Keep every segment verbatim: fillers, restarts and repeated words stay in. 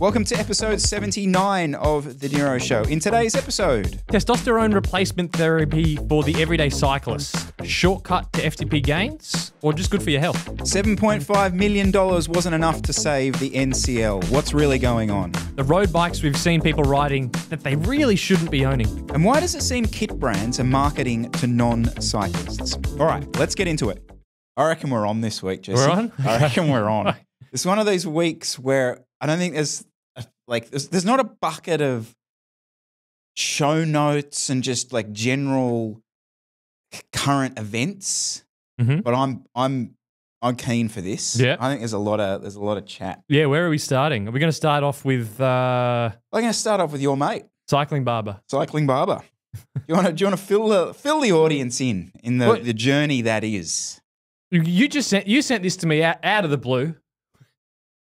Welcome to episode seventy-nine of The NERO Show. In today's episode... Testosterone replacement therapy for the everyday cyclist. Shortcut to F T P gains or just good for your health? seven point five million dollars wasn't enough to save the N C L. What's really going on? The road bikes we've seen people riding that they really shouldn't be owning. And why does it seem kit brands are marketing to non-cyclists? All right, let's get into it. I reckon we're on this week, Jesse. We're on? I reckon we're on. It's one of those weeks where I don't think there's a, like there's, there's not a bucket of show notes and just like general current events, mm-hmm. but I'm I'm I'm keen for this. Yeah, I think there's a lot of there's a lot of chat. Yeah, where are we starting? Are we going to start off with? Uh, I'm going to start off with your mate, Cycling Barber. Cycling Barber. do you want to do you want to fill the fill the audience in in the, the journey that is? You just sent you sent this to me out, out of the blue.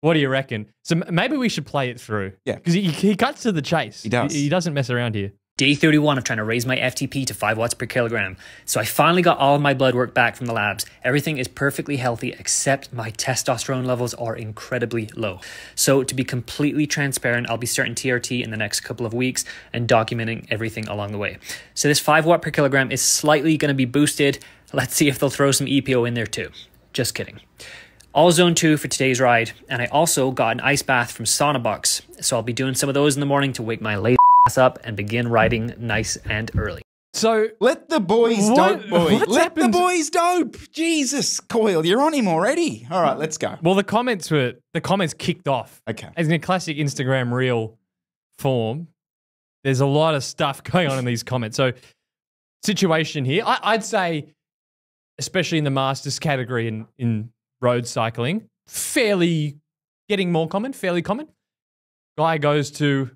What do you reckon? So maybe we should play it through. Yeah. Because he, he cuts to the chase. He does. He, he doesn't mess around here. day thirty-one of trying to raise my F T P to five watts per kilogram. So I finally got all of my blood work back from the labs. Everything is perfectly healthy except my testosterone levels are incredibly low. So to be completely transparent, I'll be starting T R T in the next couple of weeks and documenting everything along the way. So this five watt per kilogram is slightly going to be boosted. Let's see if they'll throw some E P O in there too. Just kidding. All zone two for today's ride, and I also got an ice bath from SaunaBox, so I'll be doing some of those in the morning to wake my lazy ass up and begin riding nice and early. So let the boys what, dope, boy. Let happened? the boys dope. Jesus, Coyle, you're on him already. All right, let's go. Well, the comments were the comments kicked off. Okay, as in a classic Instagram reel form, there's a lot of stuff going on in these comments. So situation here, I, I'd say, especially in the masters category and in, in road cycling, fairly getting more common, fairly common. Guy goes to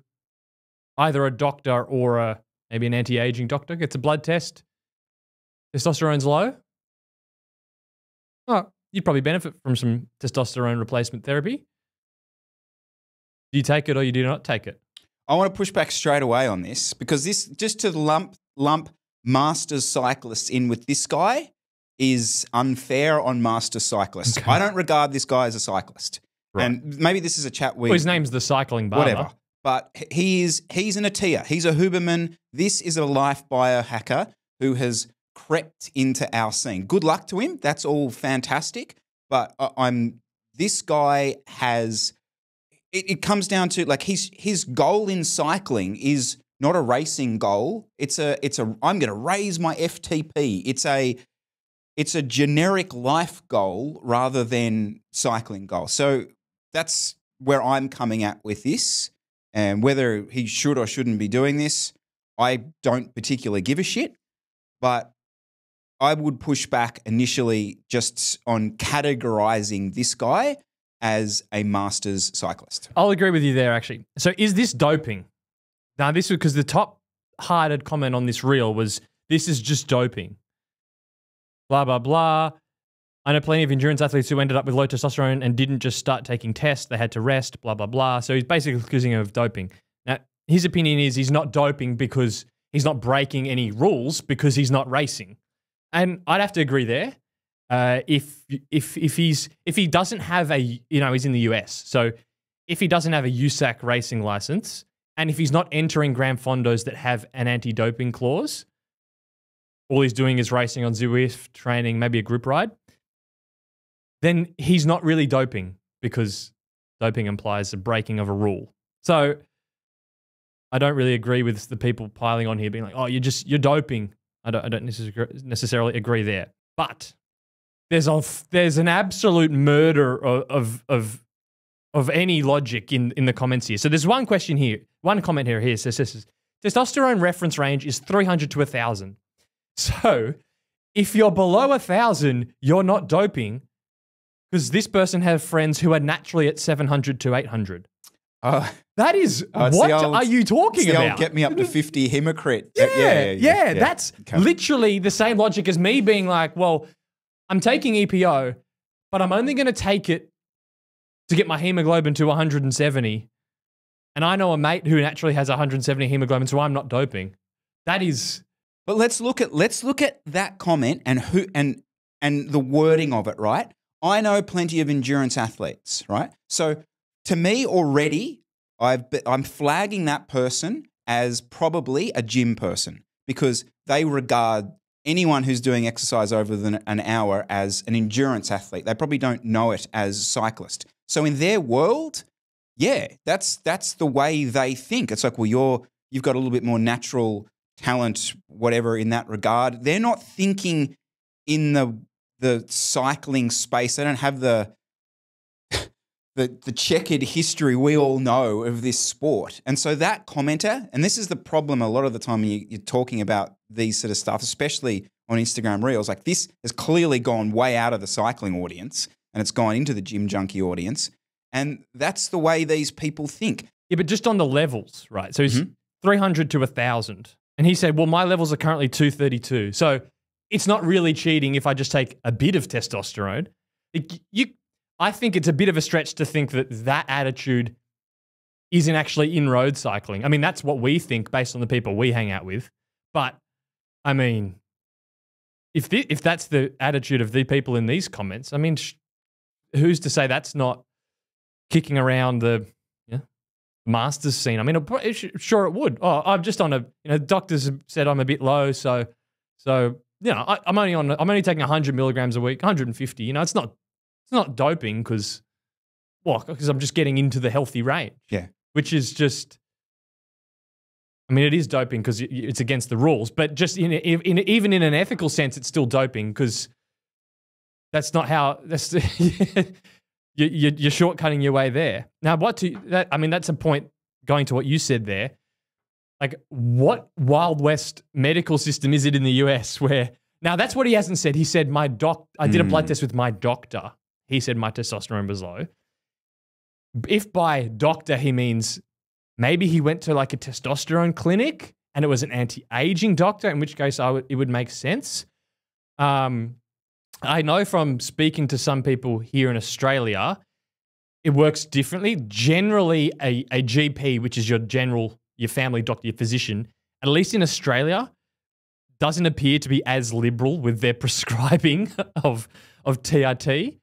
either a doctor or a, maybe an anti-aging doctor, gets a blood test. Testosterone's low. Oh, you'd probably benefit from some testosterone replacement therapy. Do you take it or you do not take it? I want to push back straight away on this because this, just to lump, lump masters cyclists in with this guy, is unfair on master cyclists. Okay. I don't regard this guy as a cyclist. Right. And maybe this is a chat we... Well, his name's the Cycling Barber. Whatever. But he is, he's an A T I A. He's a Huberman. This is a life biohacker who has crept into our scene. Good luck to him. That's all fantastic. But I'm... This guy has... It, it comes down to, like, his, his goal in cycling is not a racing goal. It's a... It's a I'm going to raise my F T P. It's a... It's a generic life goal rather than cycling goal. So that's where I'm coming at with this. And whether he should or shouldn't be doing this, I don't particularly give a shit. But I would push back initially just on categorizing this guy as a masters cyclist. I'll agree with you there, actually. So is this doping? Now, this was because the top-hearted comment on this reel was, this is just doping. Blah, blah, blah. I know plenty of endurance athletes who ended up with low testosterone and didn't just start taking tests. They had to rest, blah, blah, blah. So he's basically accusing him of doping. Now, his opinion is he's not doping because he's not breaking any rules because he's not racing. And I'd have to agree there. Uh, if, if, if, he's, if he doesn't have a, you know, he's in the U S. So if he doesn't have a U S A C racing license and if he's not entering Gran Fondos that have an anti-doping clause, all he's doing is racing on Zwift, training, maybe a group ride, then he's not really doping because doping implies a breaking of a rule. So I don't really agree with the people piling on here being like, oh, you're just, you're doping. I don't, I don't necessarily agree there. But there's, a, there's an absolute murder of, of, of any logic in, in the comments here. So there's one question here, one comment here, here says, says, testosterone reference range is three hundred to one thousand. So if you're below one thousand, you're not doping because this person has friends who are naturally at seven hundred to eight hundred. Uh, that is, uh, what old, are you talking about? The old get me up to fifty hypocrite. Yeah, uh, yeah, yeah, yeah, yeah, yeah. That's okay. Literally the same logic as me being like, well, I'm taking E P O, but I'm only going to take it to get my hemoglobin to one hundred seventy. And I know a mate who naturally has one hundred seventy hemoglobin, so I'm not doping. That is... But let's look at let's look at that comment and who and and the wording of it, right? I know plenty of endurance athletes, right? So to me already, I've be, I'm flagging that person as probably a gym person because they regard anyone who's doing exercise over than an hour as an endurance athlete. They probably don't know it as a cyclist. So in their world, yeah, that's that's the way they think. It's like, well, you're you've got a little bit more natural talent, whatever, in that regard. They're not thinking in the the cycling space. They don't have the the the checkered history we all know of this sport. And so that commenter, and this is the problem a lot of the time when you, you're talking about these sort of stuff, especially on Instagram Reels, like this has clearly gone way out of the cycling audience and it's gone into the gym junkie audience. And that's the way these people think. Yeah, but just on the levels, right? So it's mm-hmm. three hundred to one thousand. And he said, well, my levels are currently two thirty-two. So it's not really cheating if I just take a bit of testosterone. It, you... I think it's a bit of a stretch to think that that attitude isn't actually in road cycling. I mean, that's what we think based on the people we hang out with. But, I mean, if the, if that's the attitude of the people in these comments, I mean, sh who's to say that's not kicking around the yeah, masters scene? I mean, it, it, sure it would. Oh, I'm just on a, you know, doctors said I'm a bit low, so, so you know, I, I'm only on, I'm only taking one hundred milligrams a week, one hundred fifty, you know, it's not, not doping because, well, because I'm just getting into the healthy range. Yeah. Which is just, I mean, it is doping because it's against the rules, but just in, in even in an ethical sense, it's still doping because that's not how, that's, you're, you're shortcutting your way there. Now, what do, that, I mean, that's a point going to what you said there. Like, what Wild West medical system is it in the U S where, now that's what he hasn't said. He said, my doc, I did a blood mm. test with my doctor. He said my testosterone was low. If by doctor he means maybe he went to like a testosterone clinic and it was an anti-aging doctor, in which case I would, it would make sense. Um, I know from speaking to some people here in Australia, it works differently. Generally, a, a G P, which is your general, your family doctor, your physician, at least in Australia, doesn't appear to be as liberal with their prescribing of, of T R T.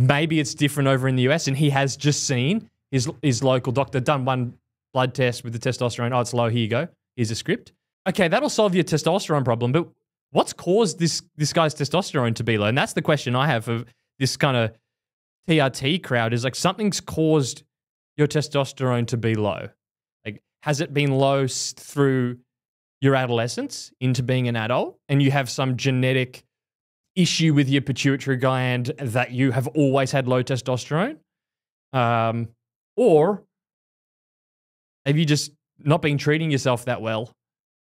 Maybe it's different over in the U S, and he has just seen his his local doctor, done one blood test with the testosterone. Oh, it's low. Here you go. Here's a script. Okay, that'll solve your testosterone problem. But what's caused this this guy's testosterone to be low? And that's the question I have of this kind of T R T crowd is like something's caused your testosterone to be low. Like, has it been low through your adolescence into being an adult, and you have some genetic issue with your pituitary gland that you have always had low testosterone? Um, or have you just not been treating yourself that well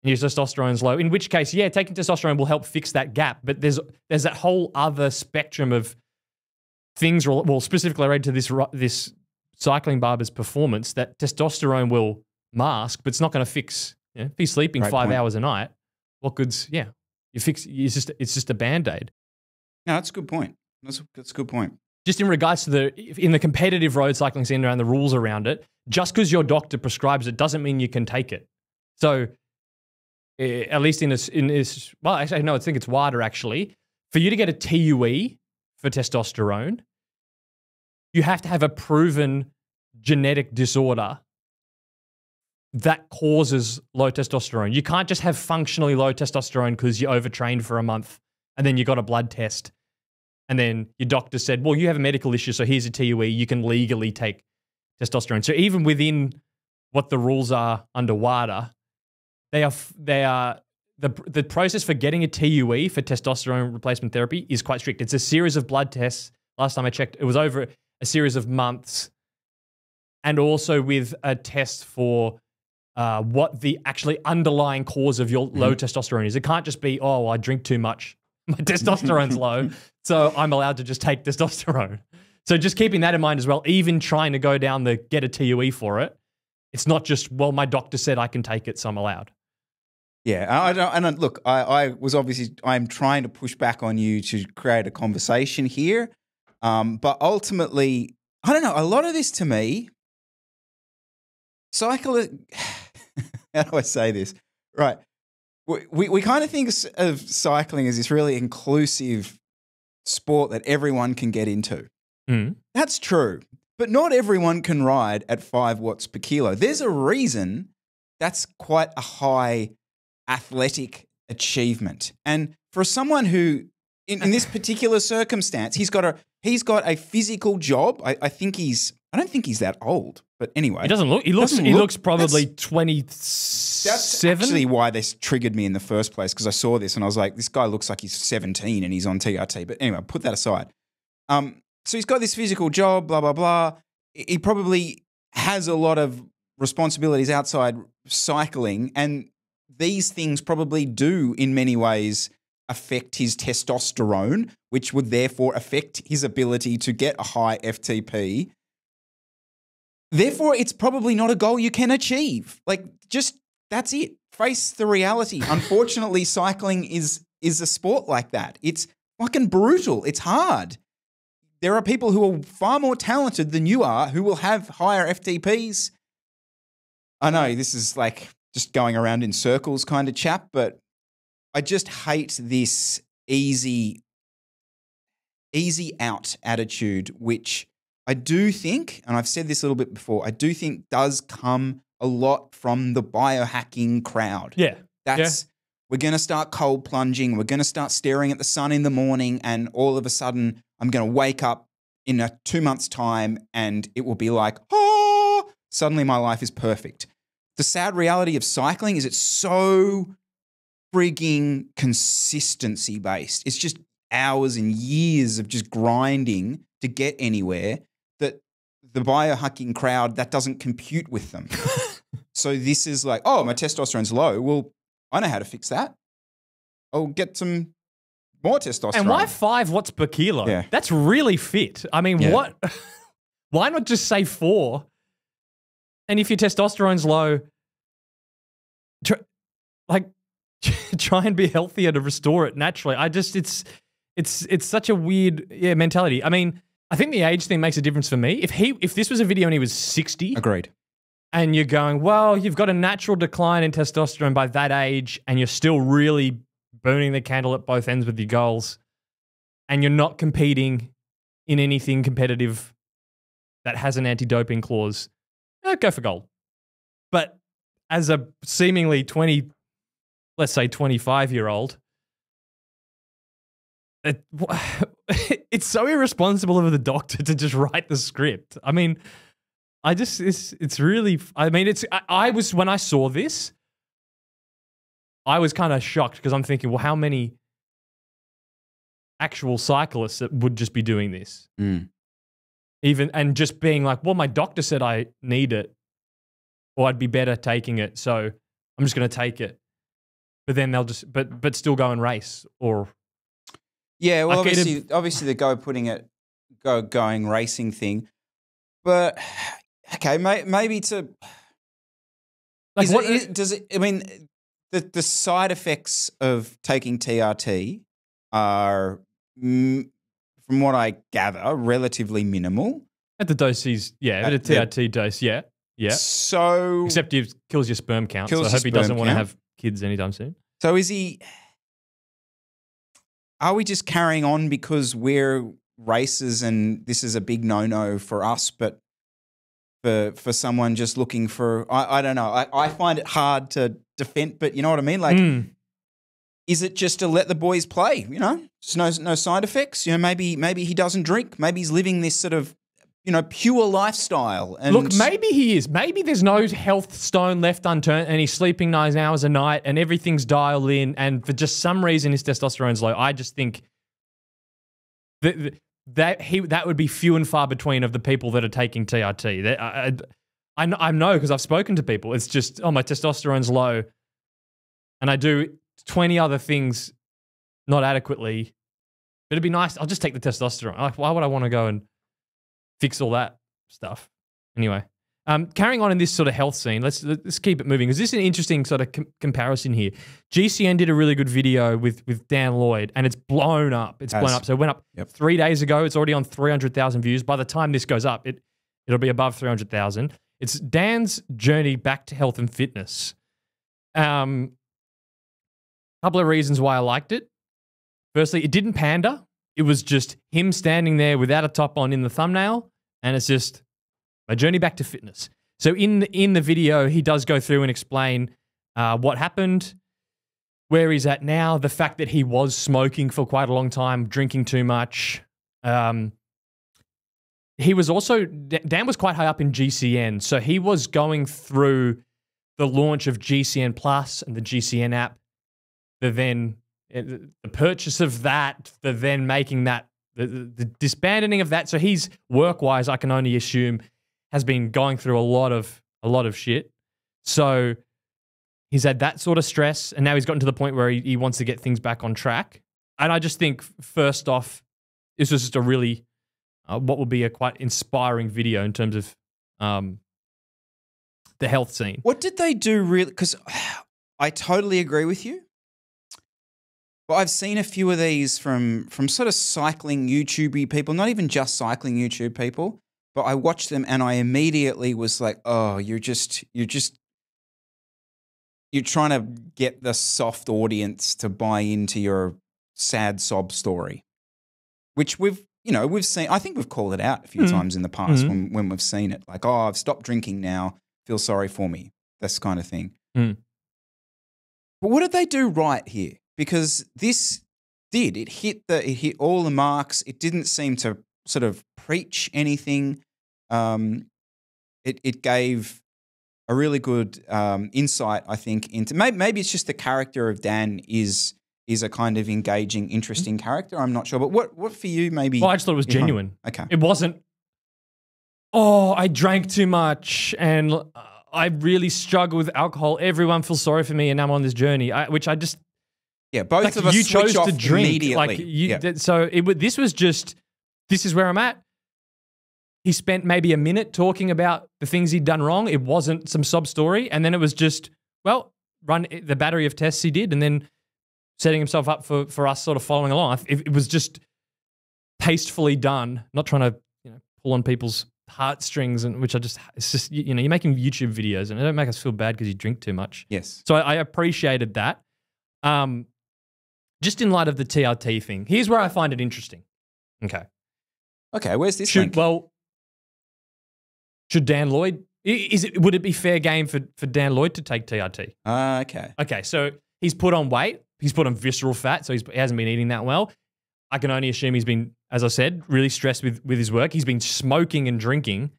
and your testosterone's low? In which case, yeah, taking testosterone will help fix that gap, but there's there's that whole other spectrum of things, well, specifically related to this, this cycling barber's performance that testosterone will mask, but it's not going to fix. You know, if he's sleeping Great five point. hours a night, what good's, yeah. You fix, it's just, it's just a Band-Aid. No, that's a good point. That's a, that's a good point. Just in regards to the, in the competitive road cycling scene around the rules around it, just because your doctor prescribes it doesn't mean you can take it. So at least in this, in this well, actually, no, I think it's W A D A actually. For you to get a T U E for testosterone, you have to have a proven genetic disorder that causes low testosterone. You can't just have functionally low testosterone because you overtrained for a month and then you got a blood test and then your doctor said, well, you have a medical issue, so here's a T U E. You can legally take testosterone. So even within what the rules are under W A D A, they are, they are, the, the process for getting a T U E for testosterone replacement therapy is quite strict. It's a series of blood tests. Last time I checked, it was over a series of months, and also with a test for Uh, what the actually underlying cause of your low testosterone is. It can't just be, oh, I drink too much. My testosterone's low, so I'm allowed to just take testosterone. So just keeping that in mind as well, even trying to go down the get a T U E for it, it's not just, well, my doctor said I can take it, so I'm allowed. Yeah, I don't, and look, I, I was obviously, I'm trying to push back on you to create a conversation here, um, but ultimately, I don't know, a lot of this to me, cyclists, how do I say this? Right. We, we, we kind of think of cycling as this really inclusive sport that everyone can get into. Mm. That's true. But not everyone can ride at five watts per kilo. There's a reason that's quite a high athletic achievement. And for someone who, in, in this particular circumstance, he's got a he's got a physical job. I, I think he's I don't think he's that old. But anyway, he doesn't look. He looks. Doesn't he look, looks probably twenty-seven. That's actually why this triggered me in the first place, because I saw this and I was like, this guy looks like he's seventeen and he's on T R T. But anyway, put that aside. Um. So he's got this physical job, blah, blah, blah. He probably has a lot of responsibilities outside cycling, and these things probably do in many ways affect his testosterone, which would therefore affect his ability to get a high F T P. Therefore, it's probably not a goal you can achieve. Like, just that's it. Face the reality. Unfortunately, cycling is is a sport like that. It's fucking brutal. It's hard. There are people who are far more talented than you are who will have higher F T Ps. I know this is like just going around in circles kind of chap, but I just hate this easy, easy out attitude, which I do think, and I've said this a little bit before, I do think does come a lot from the biohacking crowd. Yeah. That's, yeah. We're going to start cold plunging. We're going to start staring at the sun in the morning, and all of a sudden I'm going to wake up in a two months' time and it will be like, oh, suddenly my life is perfect. The sad reality of cycling is it's so frigging consistency based. It's just hours and years of just grinding to get anywhere that the biohacking crowd, that doesn't compute with them. So this is like, oh, my testosterone's low. Well, I know how to fix that. I'll get some more testosterone. And why five watts per kilo? Yeah. That's really fit. I mean, yeah. what? Why not just say four? And if your testosterone's low, try, like, try and be healthier to restore it naturally. I just, it's, it's, it's such a weird yeah mentality. I mean, I think the age thing makes a difference for me. If he, if this was a video and he was sixty, agreed. And you're going, well, you've got a natural decline in testosterone by that age, and you're still really burning the candle at both ends with your goals, and you're not competing in anything competitive that has an anti-doping clause, eh, go for gold. But as a seemingly twenty, let's say twenty-five-year-old, it, it's so irresponsible of the doctor to just write the script. I mean, I just, it's, it's really, I mean, it's, I, I was, when I saw this, I was kind of shocked because I'm thinking, well, how many actual cyclists that would just be doing this? Mm. Even, and just being like, well, my doctor said I need it, or I'd be better taking it, so I'm just going to take it. But then they'll just, but but still go and race, or. Yeah, well, obviously, obviously the go putting it, go going racing thing. But, okay, may, maybe to, like what, it, is, does it, I mean, The, the side effects of taking T R T are, from what I gather, relatively minimal. At the doses, yeah, at, at a T R T the, dose, yeah, yeah. So except it kills your sperm count, so I hope he doesn't want to have kids anytime soon. So is he, are we just carrying on because we're racers and this is a big no-no for us, but for, for someone just looking for, I, I don't know, I, I find it hard to defend, but you know what I mean? Like, mm. is it just to let the boys play, you know? There's no, no side effects. You know, maybe maybe he doesn't drink. Maybe he's living this sort of, you know, pure lifestyle. And look, maybe he is. Maybe there's no health stone left unturned and he's sleeping nine hours a night and everything's dialed in, and for just some reason his testosterone's low. I just think that, that That he that would be few and far between of the people that are taking T R T. They, I, I, I know because I've spoken to people. It's just, oh, my testosterone's low, and I do twenty other things not adequately. But it'd be nice. I'll just take the testosterone. Like, why would I want to go and fix all that stuff? Anyway, um, carrying on in this sort of health scene, let's let's keep it moving because this is an interesting sort of com comparison here. G C N did a really good video with with Dan Lloyd, and it's blown up. It's As, blown up. So it went up yep. three days ago. It's already on three hundred thousand views. By the time this goes up, it it'll be above three hundred thousand. It's Dan's journey back to health and fitness. Um, couple of reasons why I liked it. Firstly, it didn't pander. It was just him standing there without a top on in the thumbnail And it's just my journey back to fitness. So in, in the video, he does go through and explain uh, what happened, where he's at now, the fact that he was smoking for quite a long time, drinking too much. Um, he was also, Dan was quite high up in G C N. So he was going through the launch of G C N Plus and the G C N app, the then the purchase of that, the then making that, the, the disbanding of that. So he's work-wise, I can only assume, has been going through a lot of a lot of shit. So he's had that sort of stress, and now he's gotten to the point where he, he wants to get things back on track. And I just think, first off, this was just a really, uh, what would be a quite inspiring video in terms of um, the health scene. What did they do really? Because I totally agree with you. But I've seen a few of these from from sort of cycling YouTube-y people, not even just cycling YouTube people, but I watched them and I immediately was like, oh, you're just, you're just, you're trying to get the soft audience to buy into your sad sob story, which we've, you know, we've seen, I think we've called it out a few mm. times in the past mm. when, when we've seen it. Like, oh, I've stopped drinking now, feel sorry for me, this kind of thing. Mm. But what did they do right here? Because this did, it hit the, it hit all the marks. It didn't seem to sort of preach anything. Um, it, it gave a really good um, insight, I think, into maybe, maybe it's just the character of Dan is is a kind of engaging, interesting character. I'm not sure. But what, what for you maybe? Well, I just thought it was genuine. Know. Okay. It wasn't, oh, I drank too much and I really struggle with alcohol. Everyone feels sorry for me and I'm on this journey, I, which I just... Yeah, both like of us you switch chose off to drink. Immediately. Like you, yeah. th so it this was just, this is where I'm at. He spent maybe a minute talking about the things he'd done wrong. It wasn't some sob story. And then it was just, well, run the battery of tests he did and then setting himself up for, for us sort of following along. It, it was just tastefully done, not trying to you know pull on people's heartstrings, and which I just, it's just, you know, you're making YouTube videos and it don't make us feel bad because you drink too much. Yes. So I, I appreciated that. Um, Just in light of the T R T thing, here's where I find it interesting. Okay. Okay, where's this should, link? Well, should Dan Lloyd, is it, would it be fair game for, for Dan Lloyd to take T R T? Ah, uh, okay. Okay, so he's put on weight. He's put on visceral fat, so he's, he hasn't been eating that well. I can only assume he's been, as I said, really stressed with, with his work. He's been smoking and drinking.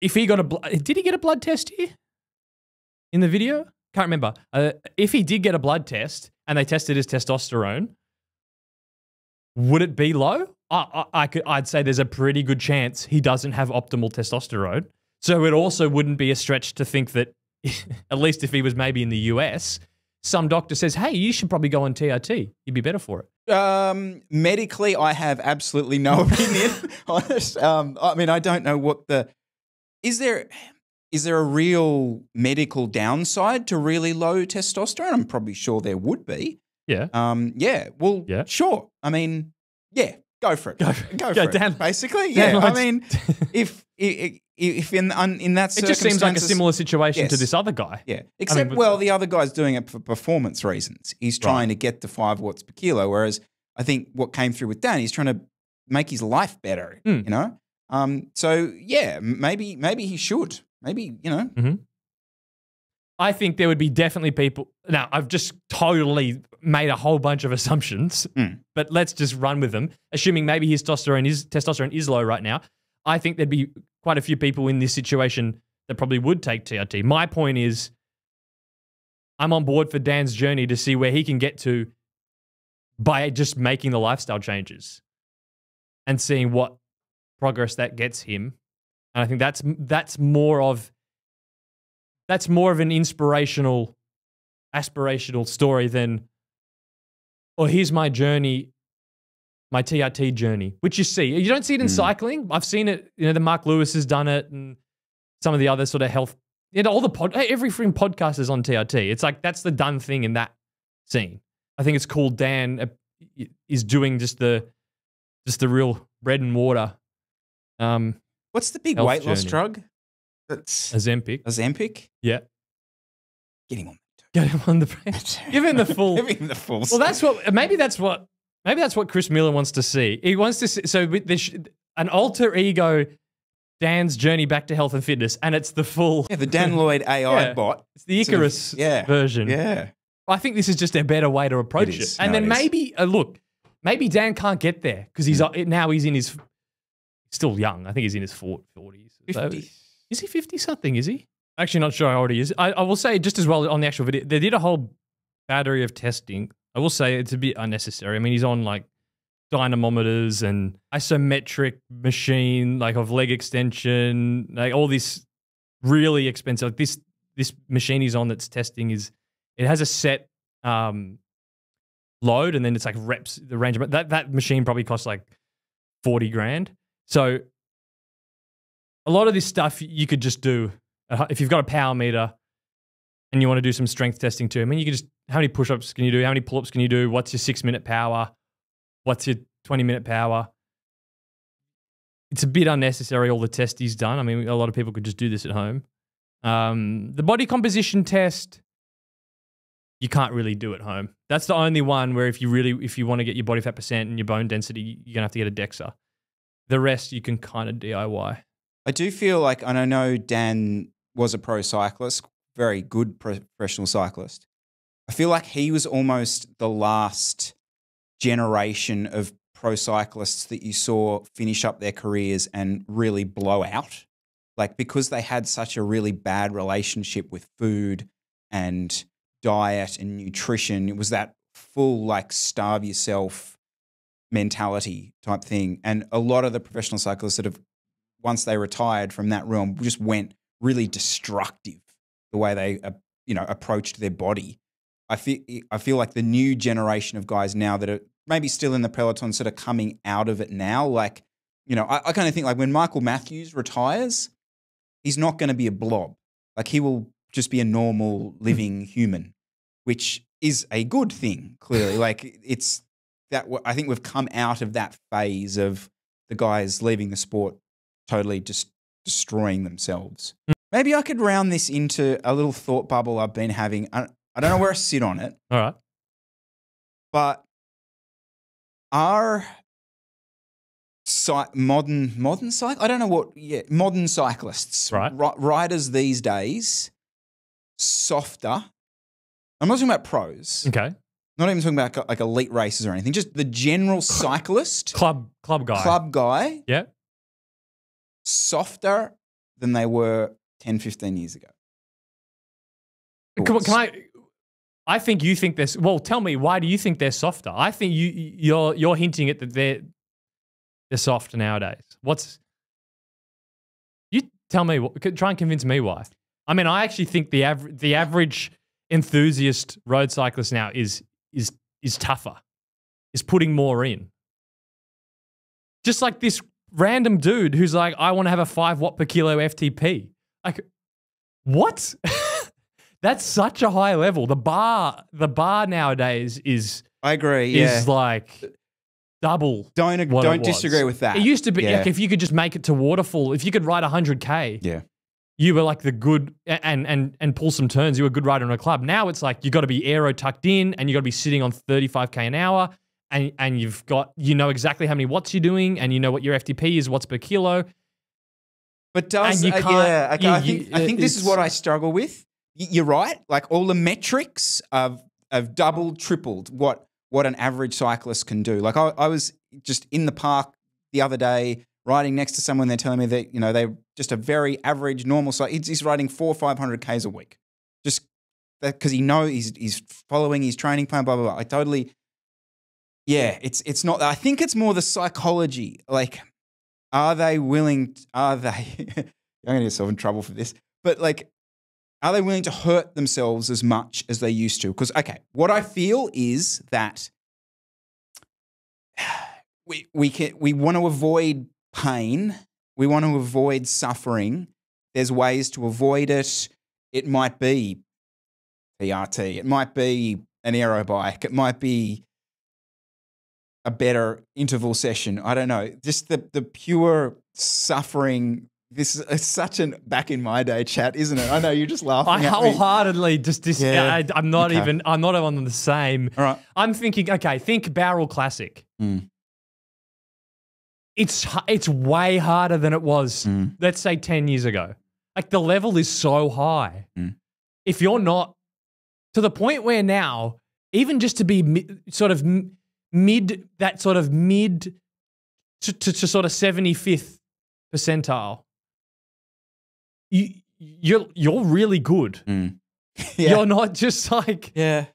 If he got a, did he get a blood test here in the video? Can't remember. Uh, if he did get a blood test and they tested his testosterone, would it be low? I, I, I could, I'd say there's a pretty good chance he doesn't have optimal testosterone. So it also wouldn't be a stretch to think that, at least if he was maybe in the U S, some doctor says, hey, you should probably go on T R T. You'd be better for it. Um, medically, I have absolutely no opinion on it. Um, I mean, I don't know what the... Is there... Is there a real medical downside to really low testosterone? I'm probably sure there would be. Yeah. Um, yeah. Well, yeah. sure. I mean, yeah, go for it. Go, go, go for Dan, it, basically. Dan yeah. Lloyd's. I mean, if if, if in, in that circumstance. It just seems like a similar situation yes. to this other guy. Yeah. Except, I mean, well, the other guy's doing it for performance reasons. He's trying right. to get to five watts per kilo, whereas I think what came through with Dan, he's trying to make his life better, mm. you know? Um, so, yeah, maybe maybe he should. Maybe, you know. Mm-hmm. I think there would be definitely people. Now, I've just totally made a whole bunch of assumptions, mm. but let's just run with them. Assuming maybe his testosterone is, testosterone is low right now, I think there'd be quite a few people in this situation that probably would take T R T. My point is I'm on board for Dan's journey to see where he can get to by just making the lifestyle changes and seeing what progress that gets him. And I think that's that's more of that's more of an inspirational, aspirational story than, oh, here's my journey, my T R T journey, which you see. You don't see it in mm. cycling. I've seen it. You know, the Mark Lewis has done it, and some of the other sort of health. You know, all the pod, every freaking podcast is on T R T. It's like that's the done thing in that scene. I think it's cool. Dan uh, is doing just the just the real bread and water. Um. What's the big Health weight journey. loss drug? That's Ozempic. Ozempic? Yeah. Get him on. Get him on the brand. Give him the full. Give him the full. Well, that's what. Maybe that's what. Maybe that's what Chris Miller wants to see. He wants to see. So this, an alter ego Dan's journey back to health and fitness, and it's the full... Yeah, the Dan Lloyd A I yeah. bot. It's the Icarus sort of, yeah. version. Yeah. I think this is just a better way to approach it. it. And no, then maybe, uh, look, maybe Dan can't get there because he's mm. uh, now he's in his... Still young. I think he's in his forties. fifty. So, is he fifty-something, is he? Actually, not sure how old he is. I, I will say, just as well on the actual video, they did a whole battery of testing. I will say it's a bit unnecessary. I mean, he's on, like, dynamometers and isometric machine, like, of leg extension, like, all this really expensive. Like, this this machine he's on that's testing is, it has a set um, load, and then it's, like, reps, the range of, that, that machine probably costs, like, forty grand. So a lot of this stuff you could just do if you've got a power meter and you want to do some strength testing too. I mean, you could just, how many push-ups can you do? How many pull-ups can you do? What's your six-minute power? What's your twenty-minute power? It's a bit unnecessary, all the tests he's done. I mean, a lot of people could just do this at home. Um, the body composition test, you can't really do at home. That's the only one where if you really, if you want to get your body fat percent and your bone density, you're going to have to get a DEXA. The rest you can kind of D I Y. I do feel like, and I know Dan was a pro cyclist, very good professional cyclist. I feel like he was almost the last generation of pro cyclists that you saw finish up their careers and really blow out. Like, because they had such a really bad relationship with food and diet and nutrition, it was that full, like, starve yourself mentality type thing. And a lot of the professional cyclists that have, once they retired from that realm, just went really destructive the way they, uh, you know, approached their body. I feel, I feel like the new generation of guys now that are maybe still in the peloton sort of coming out of it now, like, you know, I, I kind of think like when Michael Matthews retires, he's not going to be a blob. Like, he will just be a normal living human, which is a good thing, clearly. Like, it's, that I think we've come out of that phase of the guys leaving the sport totally just destroying themselves. Mm. Maybe I could round this into a little thought bubble I've been having. I, I don't know where I sit on it. All right. But are modern, modern cyclists, I don't know what, yeah, modern cyclists, right. riders these days, softer? I'm not talking about pros. Okay. Not even talking about like elite races or anything, just the general cyclist. Club, club guy. Club guy. Yeah. Softer than they were ten, fifteen years ago. Can, can I, I think you think this, well, tell me, why do you think they're softer? I think you, you're, you're hinting at that they're, they're soft nowadays. What's, you tell me, try and convince me why. I mean, I actually think the, av the average enthusiast road cyclist now is, is is tougher, is putting more in. Just like this random dude who's like, I want to have a five watt per kilo F T P. Like, what? That's such a high level. The bar, the bar nowadays is, I agree, is yeah. like double. Don't what don't it was. disagree with that. It used to be yeah. like if you could just make it to waterfall, if you could ride one hundred K, yeah, you were like the good and and and pull some turns. You were a good rider in a club. Now it's like you got to be aero tucked in, and you got to be sitting on thirty-five K an hour, and and you've got you know exactly how many watts you're doing, and you know what your F T P is, watts per kilo. But does and you uh, can't, yeah, okay, you, I think you, I think this is what I struggle with. You're right. Like all the metrics have have doubled, tripled what what an average cyclist can do. Like I, I was just in the park the other day, riding next to someone, they're telling me that, you know, they're just a very average, normal cyclist. He's riding four or five hundred Ks a week. Just because he knows he's, he's following his training plan, blah, blah, blah. I totally, yeah, it's, it's not, I think it's more the psychology. Like, are they willing, are they, I'm going to get myself in trouble for this, but like, are they willing to hurt themselves as much as they used to? Because, okay, what I feel is that we, we can, we want to avoid pain. We want to avoid suffering. There's ways to avoid it. It might be T R T. It might be an aero bike. It might be a better interval session. I don't know. Just the, the pure suffering. This is such an back in my day chat, isn't it? I know you're just laughing. I at wholeheartedly me. just, just yeah. I, I'm not okay. even, I'm not on the same. All right. I'm thinking, okay, think Barrel Classic. Mm. it's it's way harder than it was, mm. let's say, ten years ago. Like, the level is so high. Mm. If you're not to the point where now, even just to be mi sort of mid, that sort of mid to, to, to sort of seventy-fifth percentile, you, you're, you're really good. Mm. Yeah. You're not just like, yeah.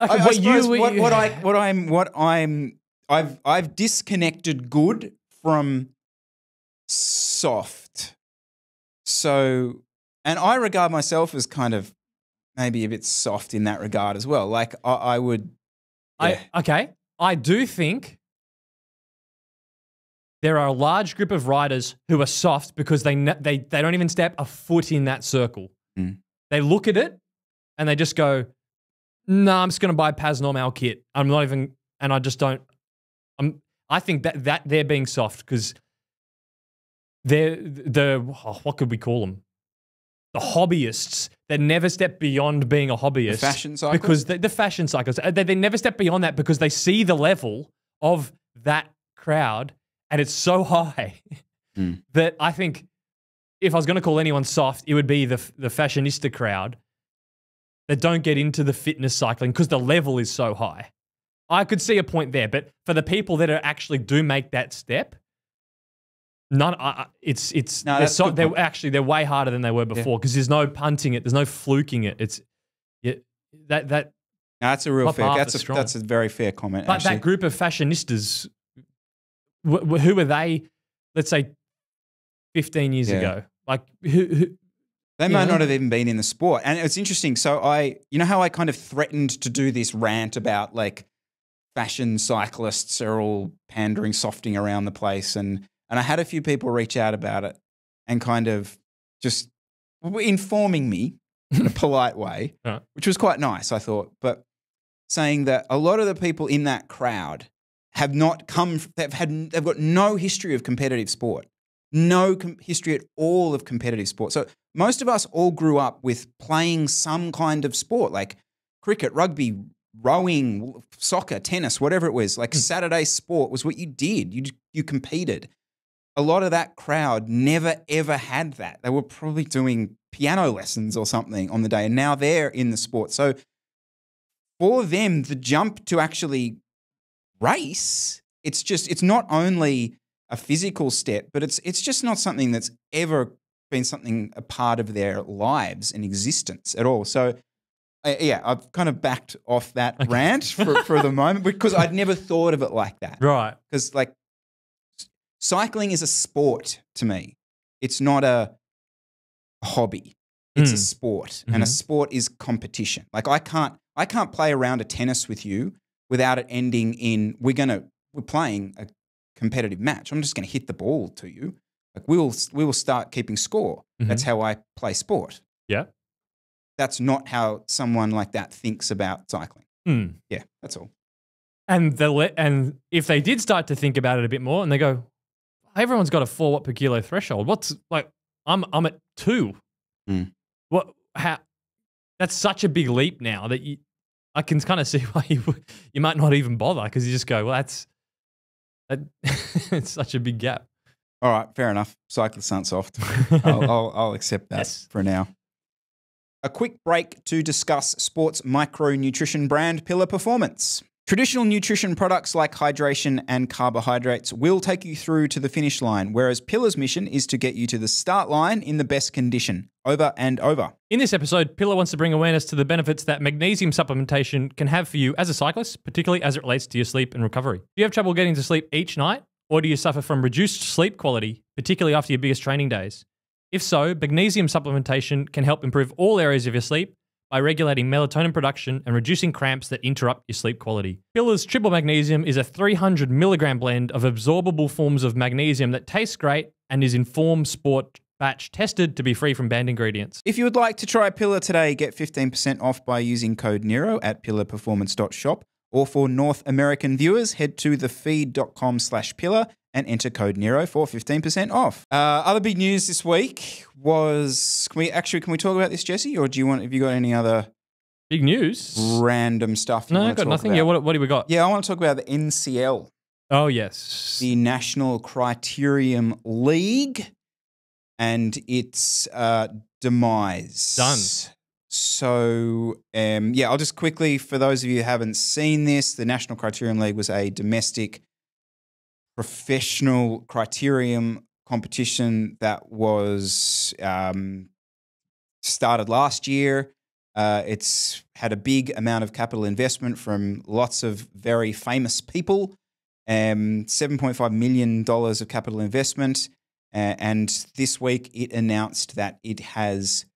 Like I, what I suppose you, what, what I what I'm what I'm I've I've disconnected good from soft. So, and I regard myself as kind of maybe a bit soft in that regard as well. Like I, I would. Yeah. I okay. I do think there are a large group of riders who are soft because they they they don't even step a foot in that circle. Mm. They look at it and they just go, no, nah, I'm just going to buy Paz Normal kit. I'm not even, and I just don't, I'm, I think that, that they're being soft because they're the, oh, what could we call them? The hobbyists that never step beyond being a hobbyist. The fashion cyclists? Because the, the fashion cyclists, they, they never step beyond that because they see the level of that crowd and it's so high mm. that I think if I was going to call anyone soft, it would be the, the fashionista crowd that don't get into the fitness cycling because the level is so high. I could see a point there, but for the people that are actually do make that step, none. Uh, it's it's no, they're, so, they're actually they're way harder than they were before because yeah. there's no punting it, there's no fluking it. It's it, that that. No, that's a real fair. That's a, that's a very fair comment. But actually, that group of fashionistas, wh who were they? Let's say fifteen years yeah. ago. Like who, who they might know? Not have even been in the sport. And it's interesting. So I, you know how I kind of threatened to do this rant about like fashion cyclists are all pandering, softing around the place. And, and I had a few people reach out about it and kind of just informing me in a polite way, yeah. which was quite nice, I thought, but saying that a lot of the people in that crowd have not come, they've had, they've got no history of competitive sport. No com history at all of competitive sport. So most of us all grew up with playing some kind of sport like cricket, rugby, rowing, soccer, tennis, whatever it was. Like mm. Saturday sport was what you did. You, you competed. A lot of that crowd never, ever had that. They were probably doing piano lessons or something on the day, and now they're in the sport. So for them, the jump to actually race, it's just, it's not only a physical step, but it's it's just not something that's ever been something a part of their lives and existence at all. So, uh, yeah, I've kind of backed off that okay. rant for, for the moment because I'd never thought of it like that. Right. Because, like, cycling is a sport to me. It's not a hobby. It's mm. a sport, mm-hmm. and a sport is competition. Like, I can't, I can't play a round of tennis with you without it ending in we're going to – we're playing a – competitive match. I'm just going to hit the ball to you. Like we will, we will start keeping score. Mm-hmm. That's how I play sport. Yeah. That's not how someone like that thinks about cycling. Mm. Yeah, that's all. And the and if they did start to think about it a bit more, and they go, everyone's got a four watt per kilo threshold. What's like? I'm I'm at two. Mm. What? How? That's such a big leap now that you, I can kind of see why you you might not even bother because you just go, well, that's. It's such a big gap. All right, fair enough. Cyclists aren't soft. I'll, I'll, I'll accept that yes. for now. A quick break to discuss sports micronutrition brand Pillar Performance. Traditional nutrition products like hydration and carbohydrates will take you through to the finish line, whereas Pillar's mission is to get you to the start line in the best condition, over and over. In this episode, Pillar wants to bring awareness to the benefits that magnesium supplementation can have for you as a cyclist, particularly as it relates to your sleep and recovery. Do you have trouble getting to sleep each night, or do you suffer from reduced sleep quality, particularly after your biggest training days? If so, magnesium supplementation can help improve all areas of your sleep, by regulating melatonin production and reducing cramps that interrupt your sleep quality. Pillar's Triple Magnesium is a three hundred milligram blend of absorbable forms of magnesium that tastes great and is in Form Sport batch tested to be free from banned ingredients. If you would like to try Pillar today, get fifteen percent off by using code NERO at pillar performance dot shop, or for North American viewers, head to the feed dot com slash pillar and enter code NERO for fifteen percent off. Uh, other big news this week was, can we actually, can we talk about this, Jesse? Or do you want, have you got any other big news? Random stuff? You no, I've got nothing. About? Yeah, what, what do we got? Yeah, I want to talk about the N C L. Oh, yes. The National Criterium League and its uh, demise. Done. So, um, yeah, I'll just quickly, for those of you who haven't seen this, the National Criterium League was a domestic professional criterium competition that was um, started last year. Uh, it's had a big amount of capital investment from lots of very famous people, um, seven point five million dollars of capital investment. Uh, and this week it announced that it has...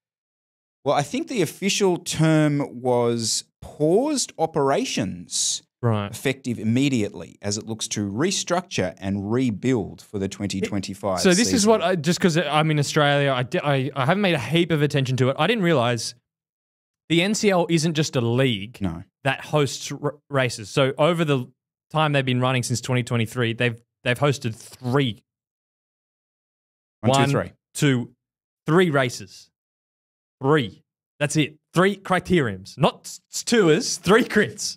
Well, I think the official term was paused operations, right, effective immediately as it looks to restructure and rebuild for the twenty twenty-five So this season. Is what I, just because I'm in Australia, I, did, I, I haven't made a heap of attention to it. I didn't realize the N C L isn't just a league no. that hosts r races. So over the time they've been running since twenty twenty-three, they've they've hosted three. One, One two, three. two, three races. Three. That's it. Three criteriums. Not tours, three crits.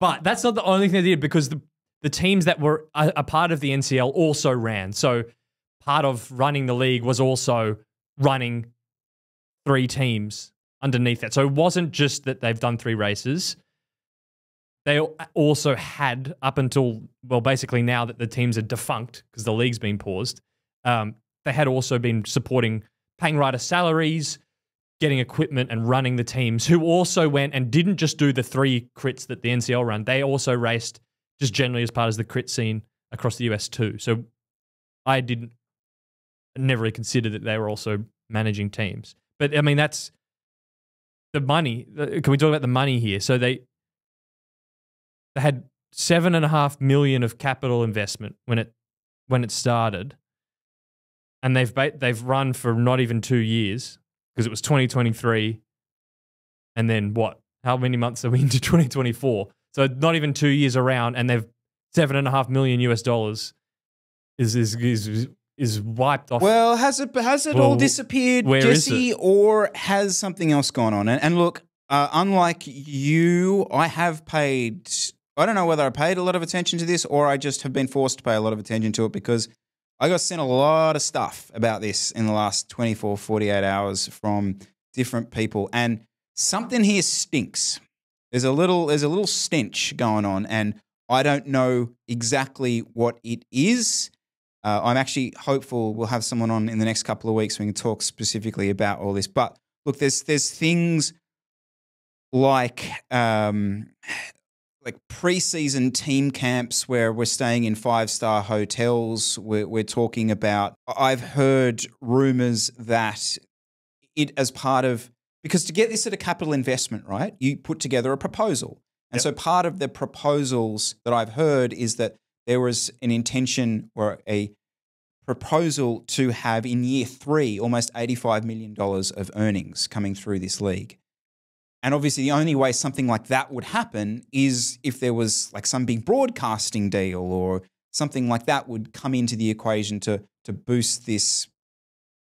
But that's not the only thing they did because the, the teams that were a, a part of the N C L also ran. So part of running the league was also running three teams underneath that. So it wasn't just that they've done three races. They also had up until, well, basically now that the teams are defunct because the league's been paused, um, they had also been supporting, paying rider salaries, getting equipment and running the teams, who also went and didn't just do the three crits that the N C L run. They also raced just generally as part of the crit scene across the U S too. So I didn't never really consider that they were also managing teams. But I mean, that's the money. Can we talk about the money here? So they they had seven and a half million of capital investment when it when it started, and they've they've run for not even two years. Because it was twenty twenty-three, and then what? How many months are we into twenty twenty-four? So not even two years around, and they've seven and a half million U S dollars is is is is wiped off. Well, has it has it well, all disappeared, Jesse, or has something else gone on? And, and look, uh, unlike you, I have paid. I don't know whether I paid a lot of attention to this, or I just have been forced to pay a lot of attention to it because I got sent a lot of stuff about this in the last twenty-four, forty-eight hours from different people, and something here stinks. There's a little, there's a little stench going on, and I don't know exactly what it is. Uh, I'm actually hopeful we'll have someone on in the next couple of weeks so we can talk specifically about all this. But look, there's there's things like um, like preseason team camps where we're staying in five-star hotels. We're, we're talking about, I've heard rumors that it as part of, because to get this at a capital investment, right, you put together a proposal. And yep. so part of the proposals that I've heard is that there was an intention or a proposal to have in year three almost eighty-five million dollars of earnings coming through this league. And obviously the only way something like that would happen is if there was like some big broadcasting deal or something like that would come into the equation to to boost this,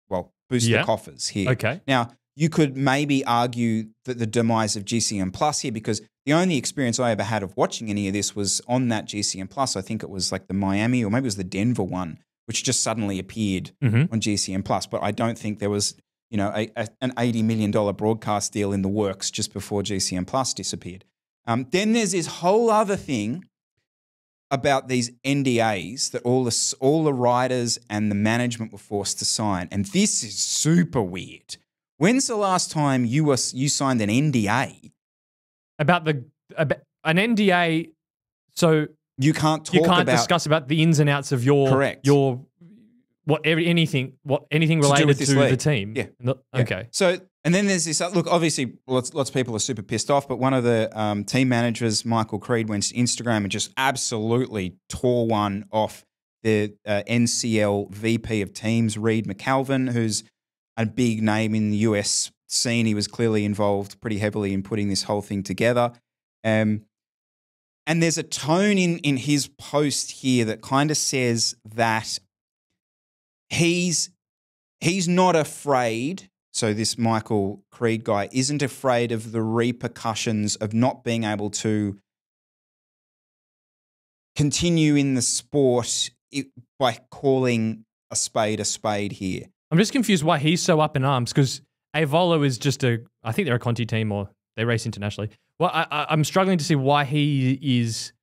well, boost yeah. the coffers here. Okay. Now, you could maybe argue that the demise of G C N Plus here, because the only experience I ever had of watching any of this was on that G C N Plus. I think it was like the Miami or maybe it was the Denver one, which just suddenly appeared mm-hmm. on G C N Plus. But I don't think there was... you know, a, a, an eighty million dollar broadcast deal in the works just before G C N Plus disappeared. Um, then there's this whole other thing about these N D As that all the, all the riders and the management were forced to sign. And this is super weird. When's the last time you were, you signed an N D A? About the about an N D A, so you can't talk you can't about, discuss about the ins and outs of your correct your. What every, anything what anything related to, to the team? Yeah. Not, okay. Yeah. So and then there's this look. Obviously, lots lots of people are super pissed off. But one of the um, team managers, Michael Creed, went to Instagram and just absolutely tore one off the uh, N C L V P of teams, Reed McAlvin, who's a big name in the U S scene. He was clearly involved pretty heavily in putting this whole thing together. Um, and there's a tone in in his post here that kind of says that. He's he's not afraid, so this Michael Creed guy isn't afraid of the repercussions of not being able to continue in the sport it, by calling a spade a spade here. I'm just confused why he's so up in arms, because Evolo is just a, I think they're a Conti team or they race internationally. Well, I, I, I'm struggling to see why he is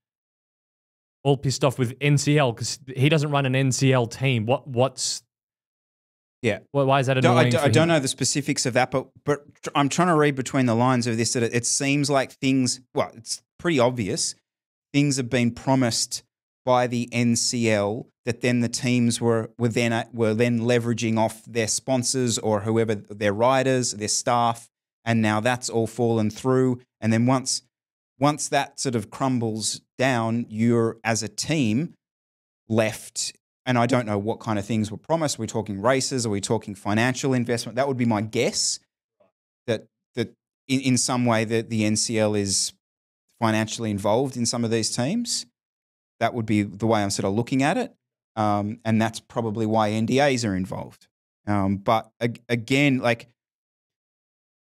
all pissed off with N C L, because he doesn't run an N C L team. What, what's, yeah. Well, why is that annoying? I, do, I don't know the specifics of that, but, but I'm trying to read between the lines of this that it, it seems like things, well, it's pretty obvious. Things have been promised by the N C L that then the teams were, were, then, were then leveraging off their sponsors or whoever, their riders, their staff, and now that's all fallen through. And then once, once that sort of crumbles down, you're as a team left. And I don't know what kind of things were promised. Are we talking races? Are we talking financial investment? That would be my guess, that, that in, in some way that the N C L is financially involved in some of these teams. That would be the way I'm sort of looking at it. Um, and that's probably why N D As are involved. Um, but ag again, like,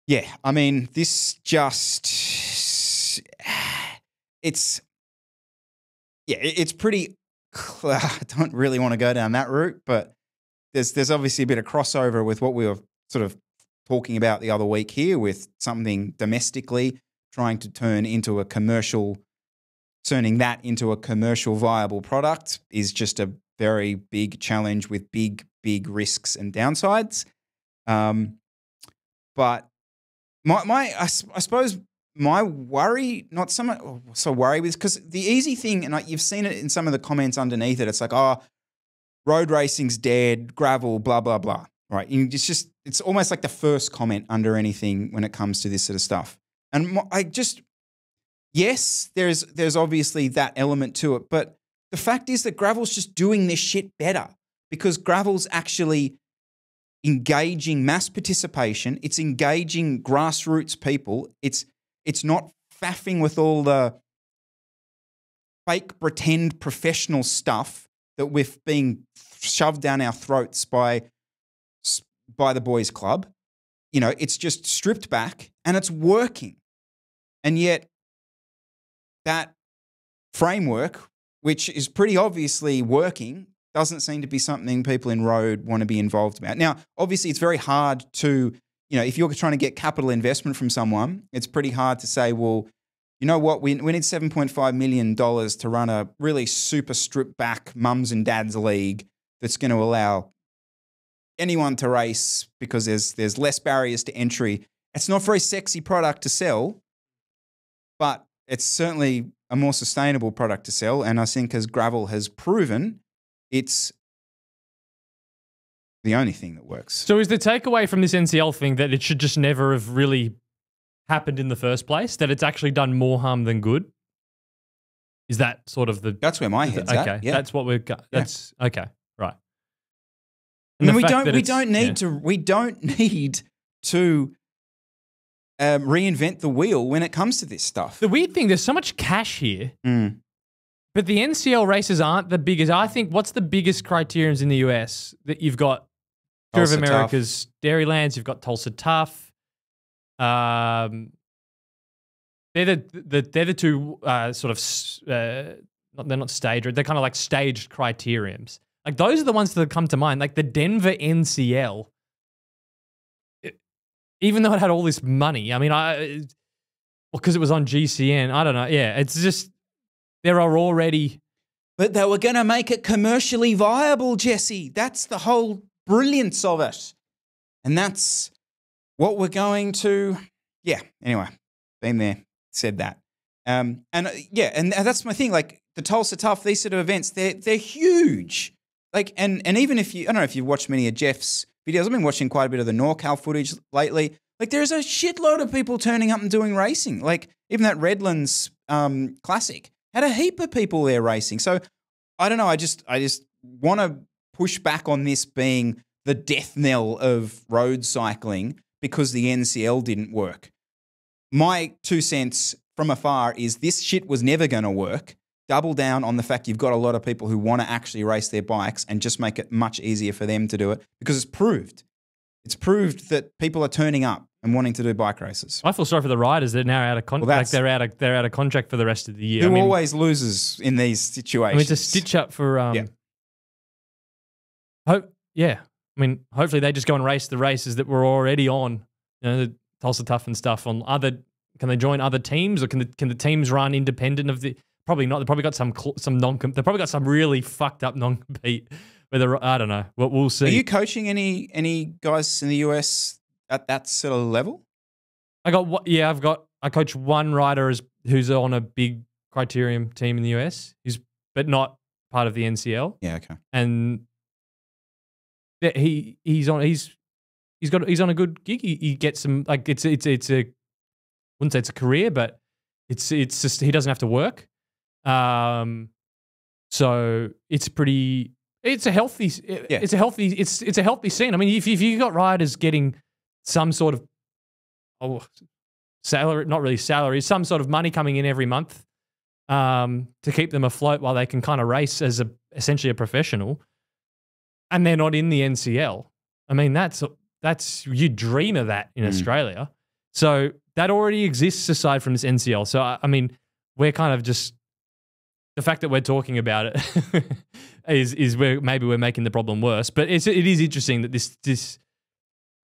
yeah, I mean, this just, it's, yeah, it's pretty, I don't really want to go down that route, but there's, there's obviously a bit of crossover with what we were sort of talking about the other week here, with something domestically trying to turn into a commercial, turning that into a commercial viable product is just a very big challenge with big, big risks and downsides. Um, but my, my I, I suppose my worry, not so much, oh, so worry with, because the easy thing, and I, you've seen it in some of the comments underneath it, it's like, oh, road racing's dead, gravel, blah, blah, blah, right? And it's just, it's almost like the first comment under anything when it comes to this sort of stuff. And my, I just... Yes, there's there's obviously that element to it, but the fact is that gravel's just doing this shit better, because gravel's actually engaging mass participation. It's engaging grassroots people. It's it's not faffing with all the fake pretend professional stuff that we're being shoved down our throats by by the boys' club. You know, it's just stripped back and it's working, and yet. That framework, which is pretty obviously working, doesn't seem to be something people in road want to be involved about. Now, obviously, it's very hard to, you know, if you're trying to get capital investment from someone, it's pretty hard to say, well, you know what, we, we need seven point five million dollars to run a really super stripped back mums and dads league that's going to allow anyone to race because there's, there's less barriers to entry. It's not a very sexy product to sell, but it's certainly a more sustainable product to sell. And I think as gravel has proven, it's the only thing that works. So is the takeaway from this N C L thing that it should just never have really happened in the first place, that it's actually done more harm than good? Is that sort of the... That's where my head's at. Okay, yeah. That's what we've got. That's, yeah. Okay, right. And I mean, we don't, we don't need yeah. to... We don't need to... Um, reinvent the wheel when it comes to this stuff. The weird thing, there's so much cash here, mm. but the N C L races aren't the biggest. I think what's the biggest criteriums in the U S that you've got? Tour of America's Dairylands, you've got Tulsa Tough. Um, they're the, the they're the two uh, sort of uh, not, they're not staged. They're kind of like staged criteriums. Like those are the ones that come to mind. Like the Denver N C L. Even though it had all this money, I mean, I because well, it was on G C N, I don't know. Yeah, it's just there are already, but they were going to make it commercially viable, Jesse. That's the whole brilliance of it, and that's what we're going to. Yeah. Anyway, been there, said that, um, and uh, yeah, and that's my thing. Like the Tulsa Tough, these sort of events, they're they're huge. Like, and and even if you, I don't know if you've watched many of Jeff's videos. I've been watching quite a bit of the NorCal footage lately. Like there's a shitload of people turning up and doing racing. Like even that Redlands um, Classic had a heap of people there racing. So I don't know. I just I just want to push back on this being the death knell of road cycling because the N C L didn't work. My two cents from afar is this shit was never going to work. Double down on the fact you've got a lot of people who want to actually race their bikes and just make it much easier for them to do it, because it's proved. It's proved that people are turning up. and wanting to do bike races. I feel sorry for the riders. They're now out of contract. Well, like they're out of they're out of contract for the rest of the year. Who I mean, always loses in these situations. I mean, it's a stitch up for um. Yeah. Hope yeah. I mean, hopefully they just go and race the races that we're already on. You know, the Tulsa Tough and stuff. On other, can they join other teams, or can the can the teams run independent of the? Probably not. They probably got some some non. They probably got some really fucked up non compete. Whether I don't know. What we'll see. Are you coaching any any guys in the U S? At that sort of level, I got yeah. I've got I coach one rider as who's on a big criterium team in the U S. He's but not part of the N C L. Yeah, okay. And he he's on he's he's got he's on a good gig. He, he gets some like it's it's it's a wouldn't say it's a career, but it's it's just he doesn't have to work. Um, so it's pretty. It's a healthy. It, yeah. It's a healthy. It's it's a healthy scene. I mean, if if you got riders getting some sort of oh, salary, not really salary, some sort of money coming in every month um, to keep them afloat while they can kind of race as a essentially a professional, and they're not in the N C L. I mean, that's that's you dream of that in mm. Australia. So that already exists aside from this N C L. So, I, I mean, we're kind of just, the fact that we're talking about it is, is where maybe we're making the problem worse. But it's, it is interesting that this this...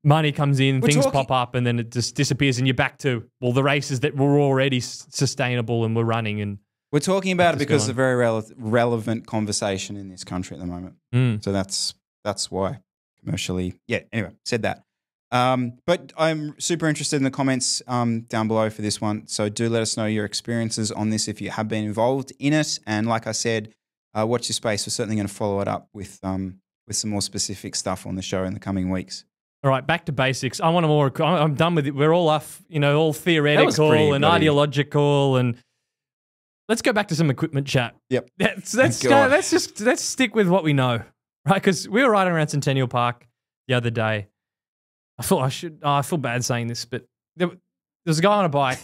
money comes in, we're things talking, pop up, and then it just disappears, and you're back to, well, the races that were already sustainable and we're running. And we're talking about it because it's a very rele relevant conversation in this country at the moment. Mm. So that's that's why commercially. Yeah, anyway, said that. Um, but I'm super interested in the comments um, down below for this one. So do let us know your experiences on this if you have been involved in it. And like I said, uh, watch your space. We're certainly going to follow it up with, um, with some more specific stuff on the show in the coming weeks. All right, back to basics. I want to more. I'm done with it. We're all off, you know, all theoretical pretty, and buddy. ideological, and let's go back to some equipment chat. Yep. That's that's no, let's just let's stick with what we know, right? Because we were riding around Centennial Park the other day. I feel I should. Oh, I feel bad saying this, but there, there was a guy on a bike.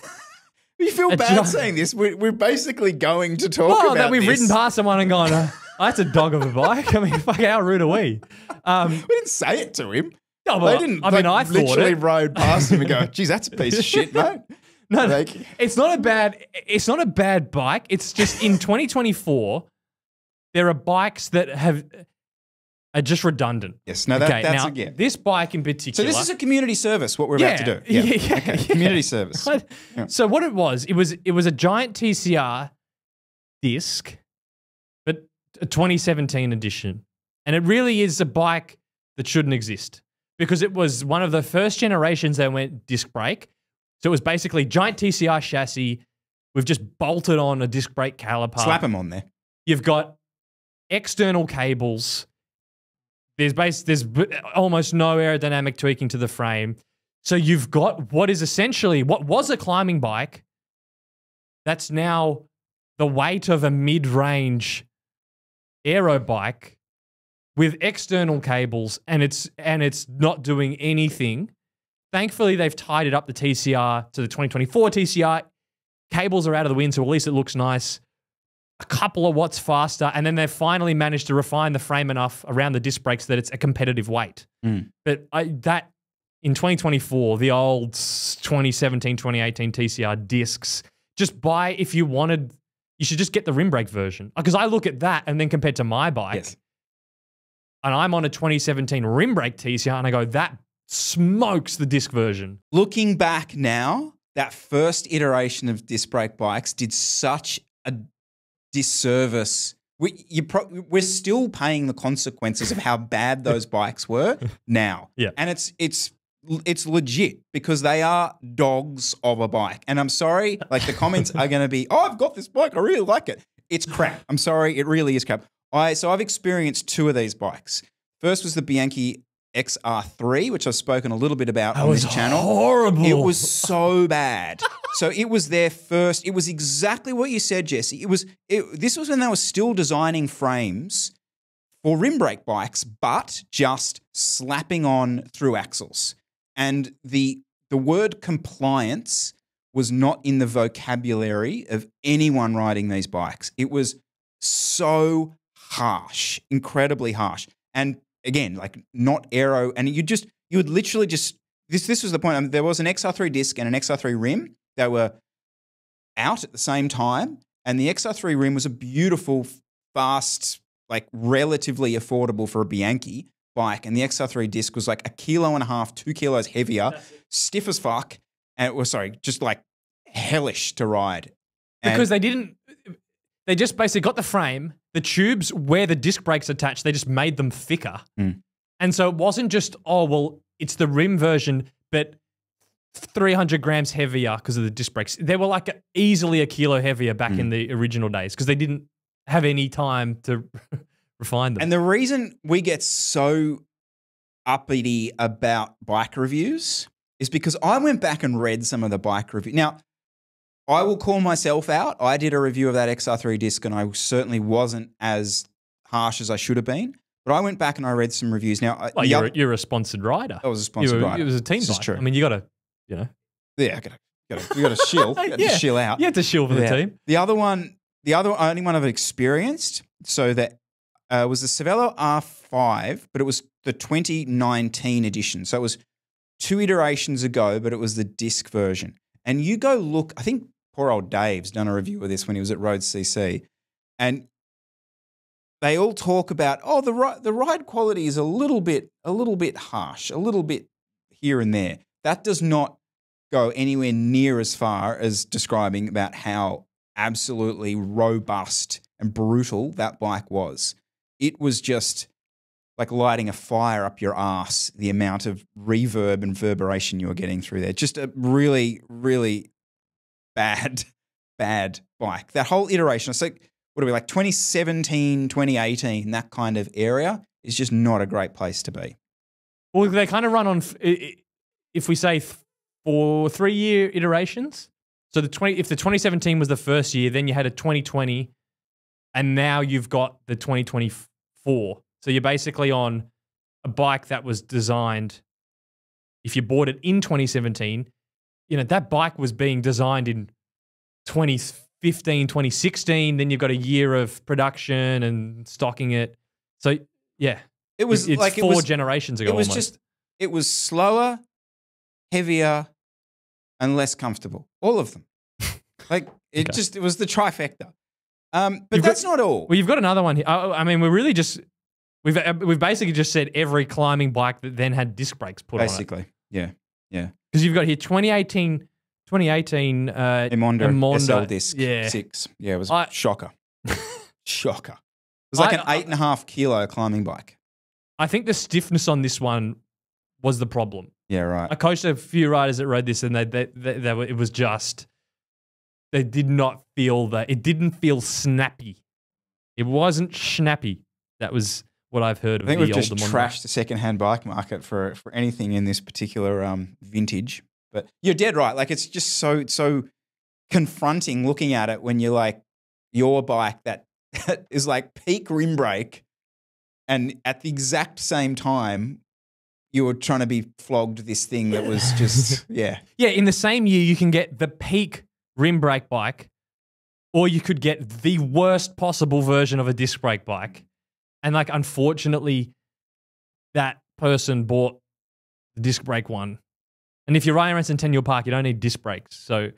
You feel bad giant, saying this? We're, we're basically going to talk well, about that we've this. ridden past someone and gone, oh, that's a dog of a bike. I mean, fuck, how rude are we? Um, we didn't say it to him. No, well, they didn't. I mean, I literally rode past him and go, "Geez, that's a piece of shit, mate." No, like, it's not a bad. It's not a bad bike. It's just in twenty twenty-four, there are bikes that have are just redundant. Yes, no, that, okay, that's now, a, yeah. This bike in particular. So this is a community service. What we're yeah, about to do, yeah, yeah, okay. yeah. community service. Yeah. So what it was, it was it was a Giant T C R disc, but a twenty seventeen edition, and it really is a bike that shouldn't exist. Because it was one of the first generations that went disc brake. So it was basically Giant T C R chassis. We've just bolted on a disc brake caliper. Slap them on there. You've got external cables. There's, base, there's almost no aerodynamic tweaking to the frame. So you've got what is essentially, what was a climbing bike, that's now the weight of a mid-range aero bike with external cables, and it's and it's not doing anything. Thankfully, they've tied it up the T C R to the twenty twenty-four T C R. Cables are out of the wind, so at least it looks nice. A couple of watts faster, and then they've finally managed to refine the frame enough around the disc brakes that it's a competitive weight. Mm. But I, that in twenty twenty-four, the old twenty seventeen, twenty eighteen T C R discs, just buy if you wanted, you should just get the rim brake version. Because I look at that, and then compared to my bike, yes. And I'm on a twenty seventeen rim brake T C R, and I go, that smokes the disc version. Looking back now, that first iteration of disc brake bikes did such a disservice. We, you pro we're still paying the consequences of how bad those bikes were now. Yeah. And it's, it's, it's legit because they are dogs of a bike. And I'm sorry, like the comments are going to be, oh, I've got this bike. I really like it. It's crap. I'm sorry. It really is crap. I, so I've experienced two of these bikes. First was the Bianchi X R three, which I've spoken a little bit about that on this channel. It was horrible. It was so bad. So it was their first. It was exactly what you said, Jesse. It was. It, this was when they were still designing frames for rim brake bikes, but just slapping on through axles. And the the word compliance was not in the vocabulary of anyone riding these bikes. It was so harsh, incredibly harsh. And again, like not aero. And you just, you would literally just, this this was the point. I mean, there was an X R three disc and an X R three rim. They were out at the same time, and the X R three rim was a beautiful, fast, like relatively affordable for a Bianchi bike, and the X R three disc was like a kilo and a half, two kilos heavier, stiff as fuck, and it was sorry, just like hellish to ride. And because they didn't, they just basically got the frame, the tubes where the disc brakes attached, they just made them thicker. Mm. And so it wasn't just, oh, well, it's the rim version, but three hundred grams heavier because of the disc brakes. They were like a, easily a kilo heavier back mm. in the original days because they didn't have any time to refine them. And the reason we get so uppity about bike reviews is because I went back and read some of the bike reviews. Now, I will call myself out. I did a review of that X R three disc and I certainly wasn't as harsh as I should have been. But I went back and I read some reviews. Now, well, you're, up, a, you're a sponsored rider. I was a sponsored were, rider. It was a team this bike. Is true. I mean, you got to, you know. Yeah, I got to, you got to shill. You got yeah. to shill out. You had to shill for yeah. the team. The other one, the other only one I've experienced, so that uh, was the Cervelo R five, but it was the twenty nineteen edition. So it was two iterations ago, but it was the disc version. And you go look, I think poor old Dave's done a review of this when he was at Road C C, and they all talk about, oh, the ride, the ride quality is a little bit, a little bit harsh, a little bit here and there. That does not go anywhere near as far as describing about how absolutely robust and brutal that bike was. It was just like lighting a fire up your ass, the amount of reverb and reverberation you were getting through there. Just a really, really bad, bad bike. That whole iteration, it's like, what are we, like twenty seventeen, twenty eighteen, that kind of area is just not a great place to be. Well, they kind of run on, if we say for three-year iterations. So the twenty, if the twenty seventeen was the first year, then you had a twenty twenty, and now you've got the twenty twenty-four. So you're basically on a bike that was designed, if you bought it in twenty seventeen, you know, that bike was being designed in twenty fifteen, twenty sixteen, then you've got a year of production and stocking it. So, yeah. It was it's like four it was, generations ago. It was almost. just, it was slower, heavier, and less comfortable. All of them. Like, it okay. just, it was the trifecta. Um, but you've that's got, not all. Well, you've got another one here. I, I mean, we're really just, we've we've basically just said every climbing bike that then had disc brakes put basically. on it. Basically. Yeah. Yeah. Because you've got here twenty eighteen. twenty eighteen uh, Emonda S L disc yeah. six. Yeah, it was a shocker. Shocker. It was like I, an eight and a half kilo climbing bike. I think the stiffness on this one was the problem. Yeah, right. I coached a few riders that rode this, and they, they, they, they were, it was just, they did not feel that. It didn't feel snappy. It wasn't snappy. That was what I've heard of the old Emonda. I think we've just trashed the secondhand bike market for, for anything in this particular um, vintage. But you're dead right. Like, it's just so so confronting looking at it when you're like, your bike that is like peak rim brake, and at the exact same time, you were trying to be flogged this thing that was just, yeah. Yeah, in the same year, you can get the peak rim brake bike, or you could get the worst possible version of a disc brake bike. And, like, unfortunately, that person bought the disc brake one. And if you're riding around Centennial Park, you don't need disc brakes. So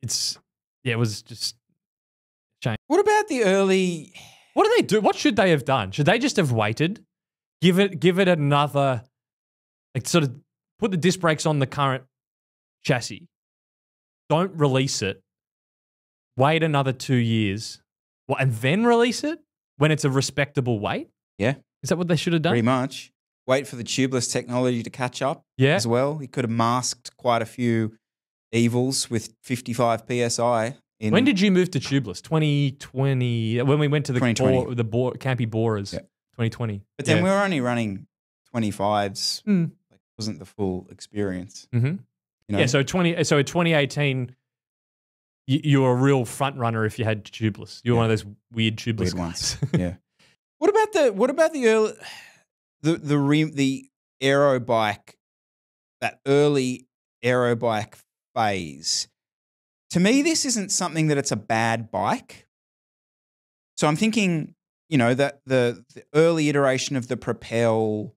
it's, yeah, it was just shame. What about the early? What do they do? What should they have done? Should they just have waited? Give it, give it another, like sort of put the disc brakes on the current chassis. Don't release it. Wait another two years. What, and then release it when it's a respectable weight? Yeah. Is that what they should have done? Pretty much. Wait for the tubeless technology to catch up yeah. as well. He could have masked quite a few evils with fifty-five P S I. In when did you move to tubeless? twenty twenty, when we went to the bore, the bore, Campy Borers, yeah. twenty twenty. But then yeah. we were only running twenty-fives. Mm. Like, it wasn't the full experience. Mm-hmm. You know? Yeah, so twenty, so in twenty eighteen, you, you were a real front runner if you had tubeless. You were yeah. one of those weird tubeless weird ones. Yeah. What about the, what about the early... The the rim, the aero bike, that early aero bike phase. To me, this isn't something that it's a bad bike. So I'm thinking, you know, that the, the early iteration of the Propel,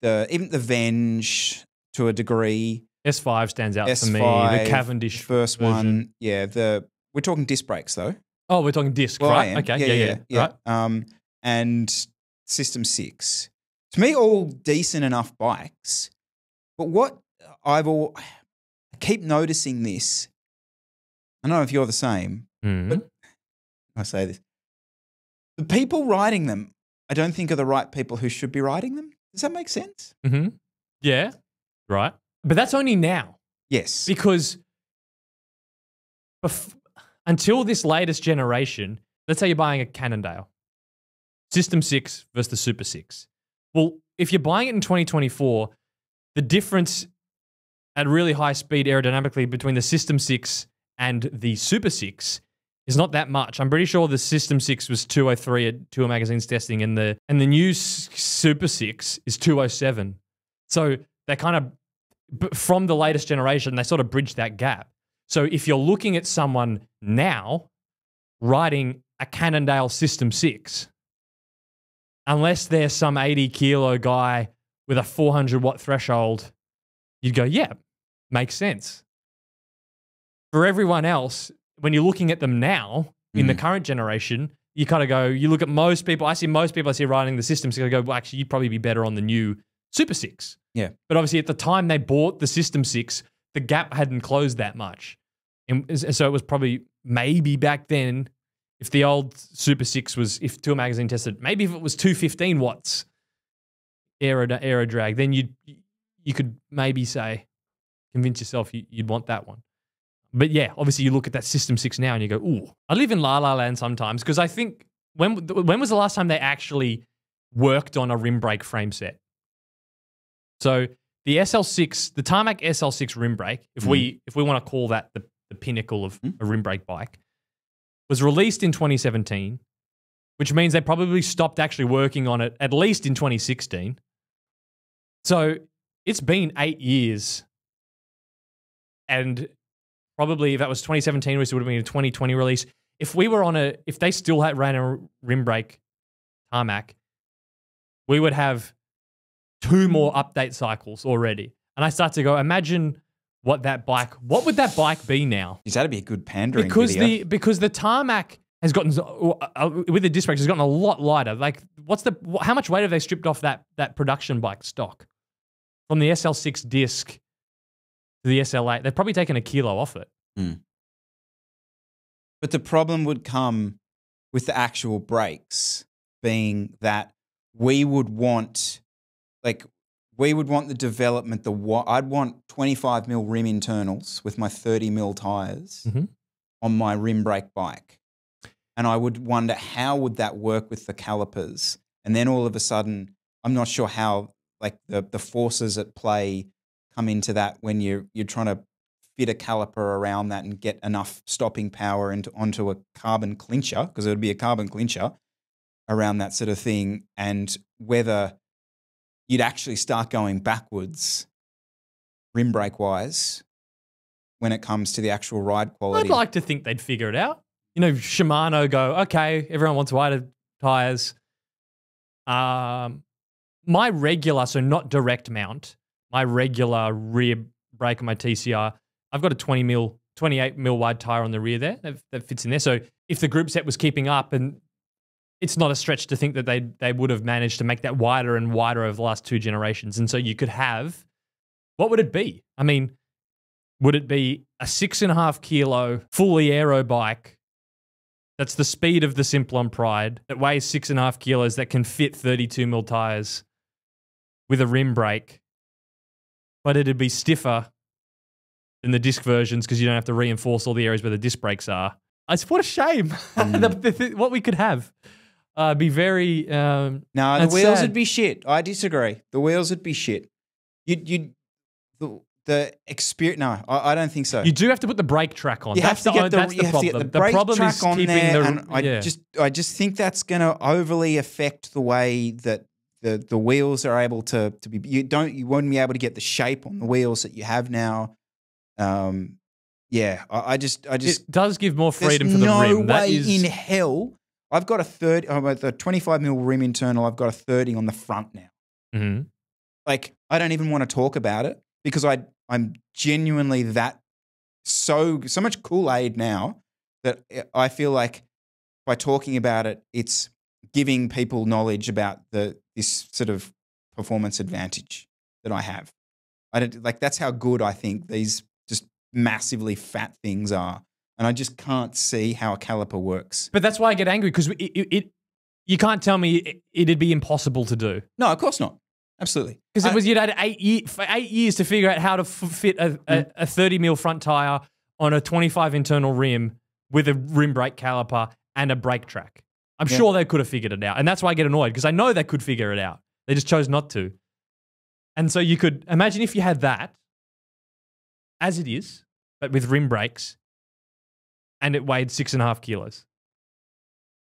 the even the Venge, to a degree. S five stands out S five, for me. The Cavendish first version. one. Yeah, the we're talking disc brakes though. Oh, we're talking disc, well, right? Okay, yeah, yeah, yeah. yeah, yeah. Right. Um, and System six. To me, all decent enough bikes. But what I've all I keep noticing this. I don't know if you're the same, mm. but I say this: the people riding them, I don't think are the right people who should be riding them. Does that make sense? Mm-hmm. Yeah, right. But that's only now. Yes, because before, until this latest generation, let's say you're buying a Cannondale, System six versus the Super six. Well, if you're buying it in twenty twenty-four, the difference at really high speed aerodynamically between the System six and the Super six is not that much. I'm pretty sure the System six was two oh three at Tour Magazine's testing, and the and the new Super six is two oh seven. So they kind of, from the latest generation, they sort of bridge that gap. So if you're looking at someone now riding a Cannondale System six, unless they're some eighty kilo guy with a four hundred watt threshold, you'd go, yeah, makes sense. For everyone else, when you're looking at them now in mm. the current generation, you kind of go, you look at most people, I see most people I see riding the System six, I go, well, actually, you'd probably be better on the new Super six. Yeah. But obviously at the time they bought the System six, the gap hadn't closed that much. And so it was probably maybe back then, if the old Super six was, if Tour Magazine tested, maybe if it was two fifteen watts aero, aero drag, then you'd, you could maybe say, convince yourself you, you'd want that one. But yeah, obviously you look at that System six now and you go, ooh. I live in la la land sometimes because I think, when, when was the last time they actually worked on a rim brake frame set? So the S L six, the Tarmac S L six rim brake, if mm. we if we want to call that the, the pinnacle of mm. a rim brake bike, was released in twenty seventeen, which means they probably stopped actually working on it at least in twenty sixteen. So it's been eight years. And probably if that was twenty seventeen release, it would have been a twenty twenty release. If we were on a, if they still had ran a rim brake Tarmac, we would have two more update cycles already. And I start to go, imagine what that bike, what would that bike be now? Is that'd be a good pandering because video. the Because the Tarmac has gotten, with the disc brakes, has gotten a lot lighter. Like, what's the, how much weight have they stripped off that, that production bike stock? From the S L six disc to the S L eight, they've probably taken a kilo off it. Mm. But the problem would come with the actual brakes being that we would want, like we would want the development, the I'd want twenty-five mil rim internals with my thirty mil tires mm-hmm. on my rim brake bike. And I would wonder how would that work with the calipers? And then all of a sudden, I'm not sure how like the, the forces at play come into that when you're, you're trying to fit a caliper around that and get enough stopping power into, onto a carbon clincher, because it would be a carbon clincher around that sort of thing, and whether you'd actually start going backwards rim brake-wise when it comes to the actual ride quality. I'd like to think they'd figure it out. You know, Shimano go, okay, everyone wants wider tires. Um, my regular, so not direct mount, my regular rear brake on my T C R, I've got a twenty mil, twenty-eight mil wide tire on the rear there that, that fits in there. So if the group set was keeping up, and it's not a stretch to think that they they would have managed to make that wider and wider over the last two generations. And so you could have, what would it be? I mean, would it be a six and a half kilo fully aero bike that's the speed of the Simplon Pride that weighs six and a half kilos that can fit thirty-two mil tires with a rim brake, but it'd be stiffer than the disc versions because you don't have to reinforce all the areas where the disc brakes are? It's what a shame mm. the, the, the, what we could have. Uh, be very um, no. The wheels sad. would be shit. I disagree. The wheels would be shit. You you the, the experience. No, I, I don't think so. You do have to put the brake track on. You that's have to get the, the, you have problem. To get the, the brake problem track is on there. The, and I yeah. just I just think that's going to overly affect the way that the the wheels are able to to be. You don't you won't be able to get the shape on the wheels that you have now. Um, yeah, I, I just I just it does give more freedom for the no rim. Way that is in hell. I've got a thirty, I'm at the twenty-five mil rim internal, I've got a thirty on the front now. Mm-hmm. Like, I don't even want to talk about it because I, I'm genuinely that so, so much Kool-Aid now that I feel like by talking about it, it's giving people knowledge about the this sort of performance advantage that I have. I don't, like that's how good I think these just massively fat things are. And I just can't see how a caliper works. But that's why I get angry, because it, it, it, you can't tell me it, it'd be impossible to do. No, of course not. Absolutely. Because it was you'd had eight, year, for eight years to figure out how to f fit a, a, a thirty mil front tire on a twenty-five internal rim with a rim brake caliper and a brake track. I'm yeah. sure they could have figured it out. And that's why I get annoyed, because I know they could figure it out. They just chose not to. And so you could imagine if you had that as it is, but with rim brakes, and it weighed six and a half kilos.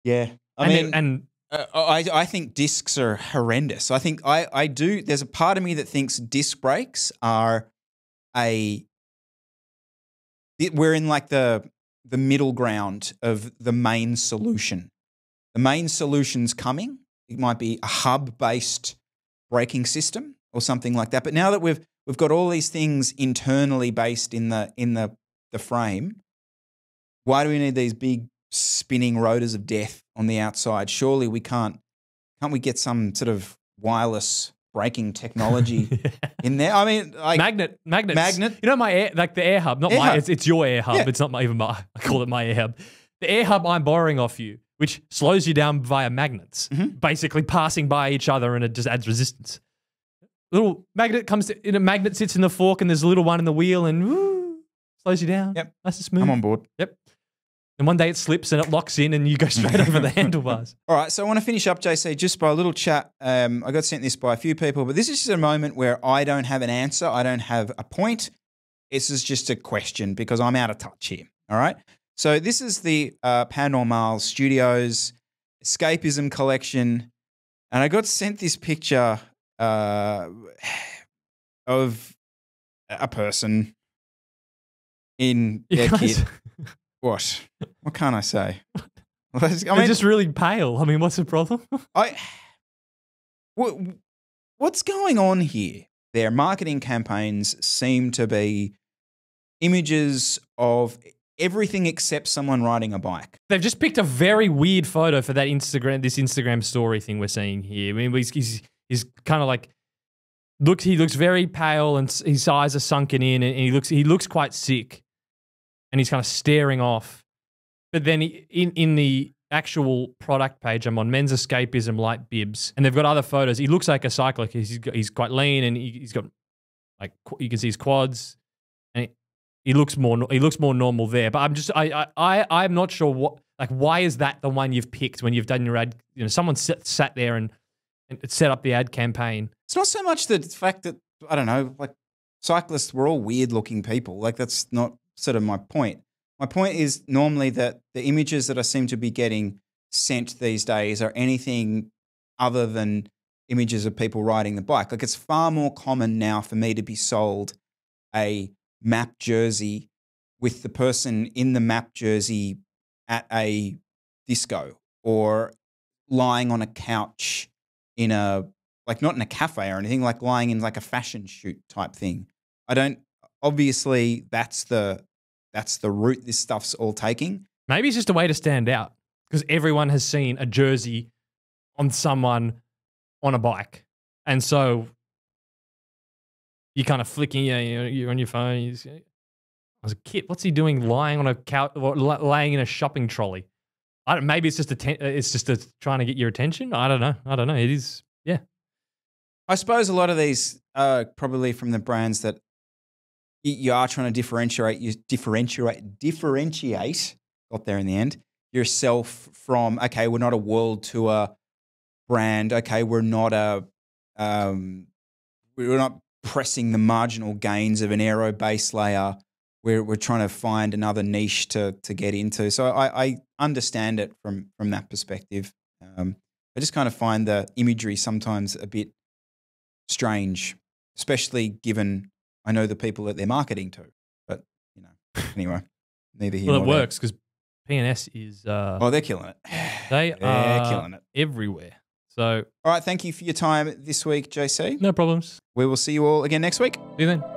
Yeah. I and mean, it, and uh, I, I think discs are horrendous. I think I, I do. There's a part of me that thinks disc brakes are a, it, we're in like the, the middle ground of the main solution. The main solution's coming. It might be a hub-based braking system or something like that. But now that we've, we've got all these things internally based in the, in the, the frame, why do we need these big spinning rotors of death on the outside? Surely we can't, can't we get some sort of wireless braking technology yeah. in there? I mean, like magnet, magnets. magnet. You know, my air, like the air hub, not air my, hub. It's, it's your air hub. Yeah. It's not my, even my, I call it my air hub. The air hub I'm borrowing off you, which slows you down via magnets, mm-hmm. basically passing by each other, and it just adds resistance. Little magnet comes in, a magnet sits in the fork, and there's a little one in the wheel, and woo, slows you down. Yep. Nice and smooth. I'm on board. Yep. And one day it slips and it locks in and you go straight over the handlebars. All right, so I want to finish up, J C, just by a little chat. Um, I got sent this by a few people, but this is just a moment where I don't have an answer. I don't have a point. This is just a question because I'm out of touch here, all right? So this is the uh, Paranormal Studios Escapism Collection, and I got sent this picture uh, of a person in their kit. What? What can't I say? I mean, they're just really pale. I mean, what's the problem? I, what, what's going on here? Their marketing campaigns seem to be images of everything except someone riding a bike. They've just picked a very weird photo for that Instagram, this Instagram story thing we're seeing here. I mean, he's, he's, he's kind of like, looks, he looks very pale and his eyes are sunken in, and he looks, he looks quite sick. And he's kind of staring off. But then he, in, in the actual product page, I'm on Men's Escapism Light Bibs. And they've got other photos. He looks like a cyclist. He's, he's quite lean, and he, he's got, like, you can see his quads. And he, he, looks more, he looks more normal there. But I'm just, I, I, I, I'm not sure what, like, why is that the one you've picked when you've done your ad? You know, someone sat, sat there and, and set up the ad campaign. It's not so much the fact that, I don't know, like, cyclists were all weird-looking people. Like, that's not sort of my point. My point is normally that the images that I seem to be getting sent these days are anything other than images of people riding the bike. Like, it's far more common now for me to be sold a map jersey with the person in the map jersey at a disco or lying on a couch in a, like not in a cafe or anything, like lying in like a fashion shoot type thing. I don't, obviously that's the, that's the route this stuff's all taking. Maybe it's just a way to stand out because everyone has seen a jersey on someone on a bike. And so you're kind of flicking, you know, you're on your phone. You say, I was a kid, what's he doing lying on a couch or laying in a shopping trolley? I don't, maybe it's just, a it's just a, trying to get your attention. I don't know. I don't know. It is, yeah. I suppose a lot of these are probably from the brands that you are trying to differentiate, you differentiate, differentiate, got there in the end, yourself from, okay, we're not a world tour brand. Okay, we're not a, um, we're not pressing the marginal gains of an aero base layer. We're, we're trying to find another niche to, to get into. So I, I understand it from, from that perspective. Um, I just kind of find the imagery sometimes a bit strange, especially given I know the people that they're marketing to, but you know, anyway, neither here. Well, nor it works because P N S is. Uh, oh, they're killing it. They they're are killing it everywhere. So, all right, thank you for your time this week, J C. No problems. We will see you all again next week. See you then.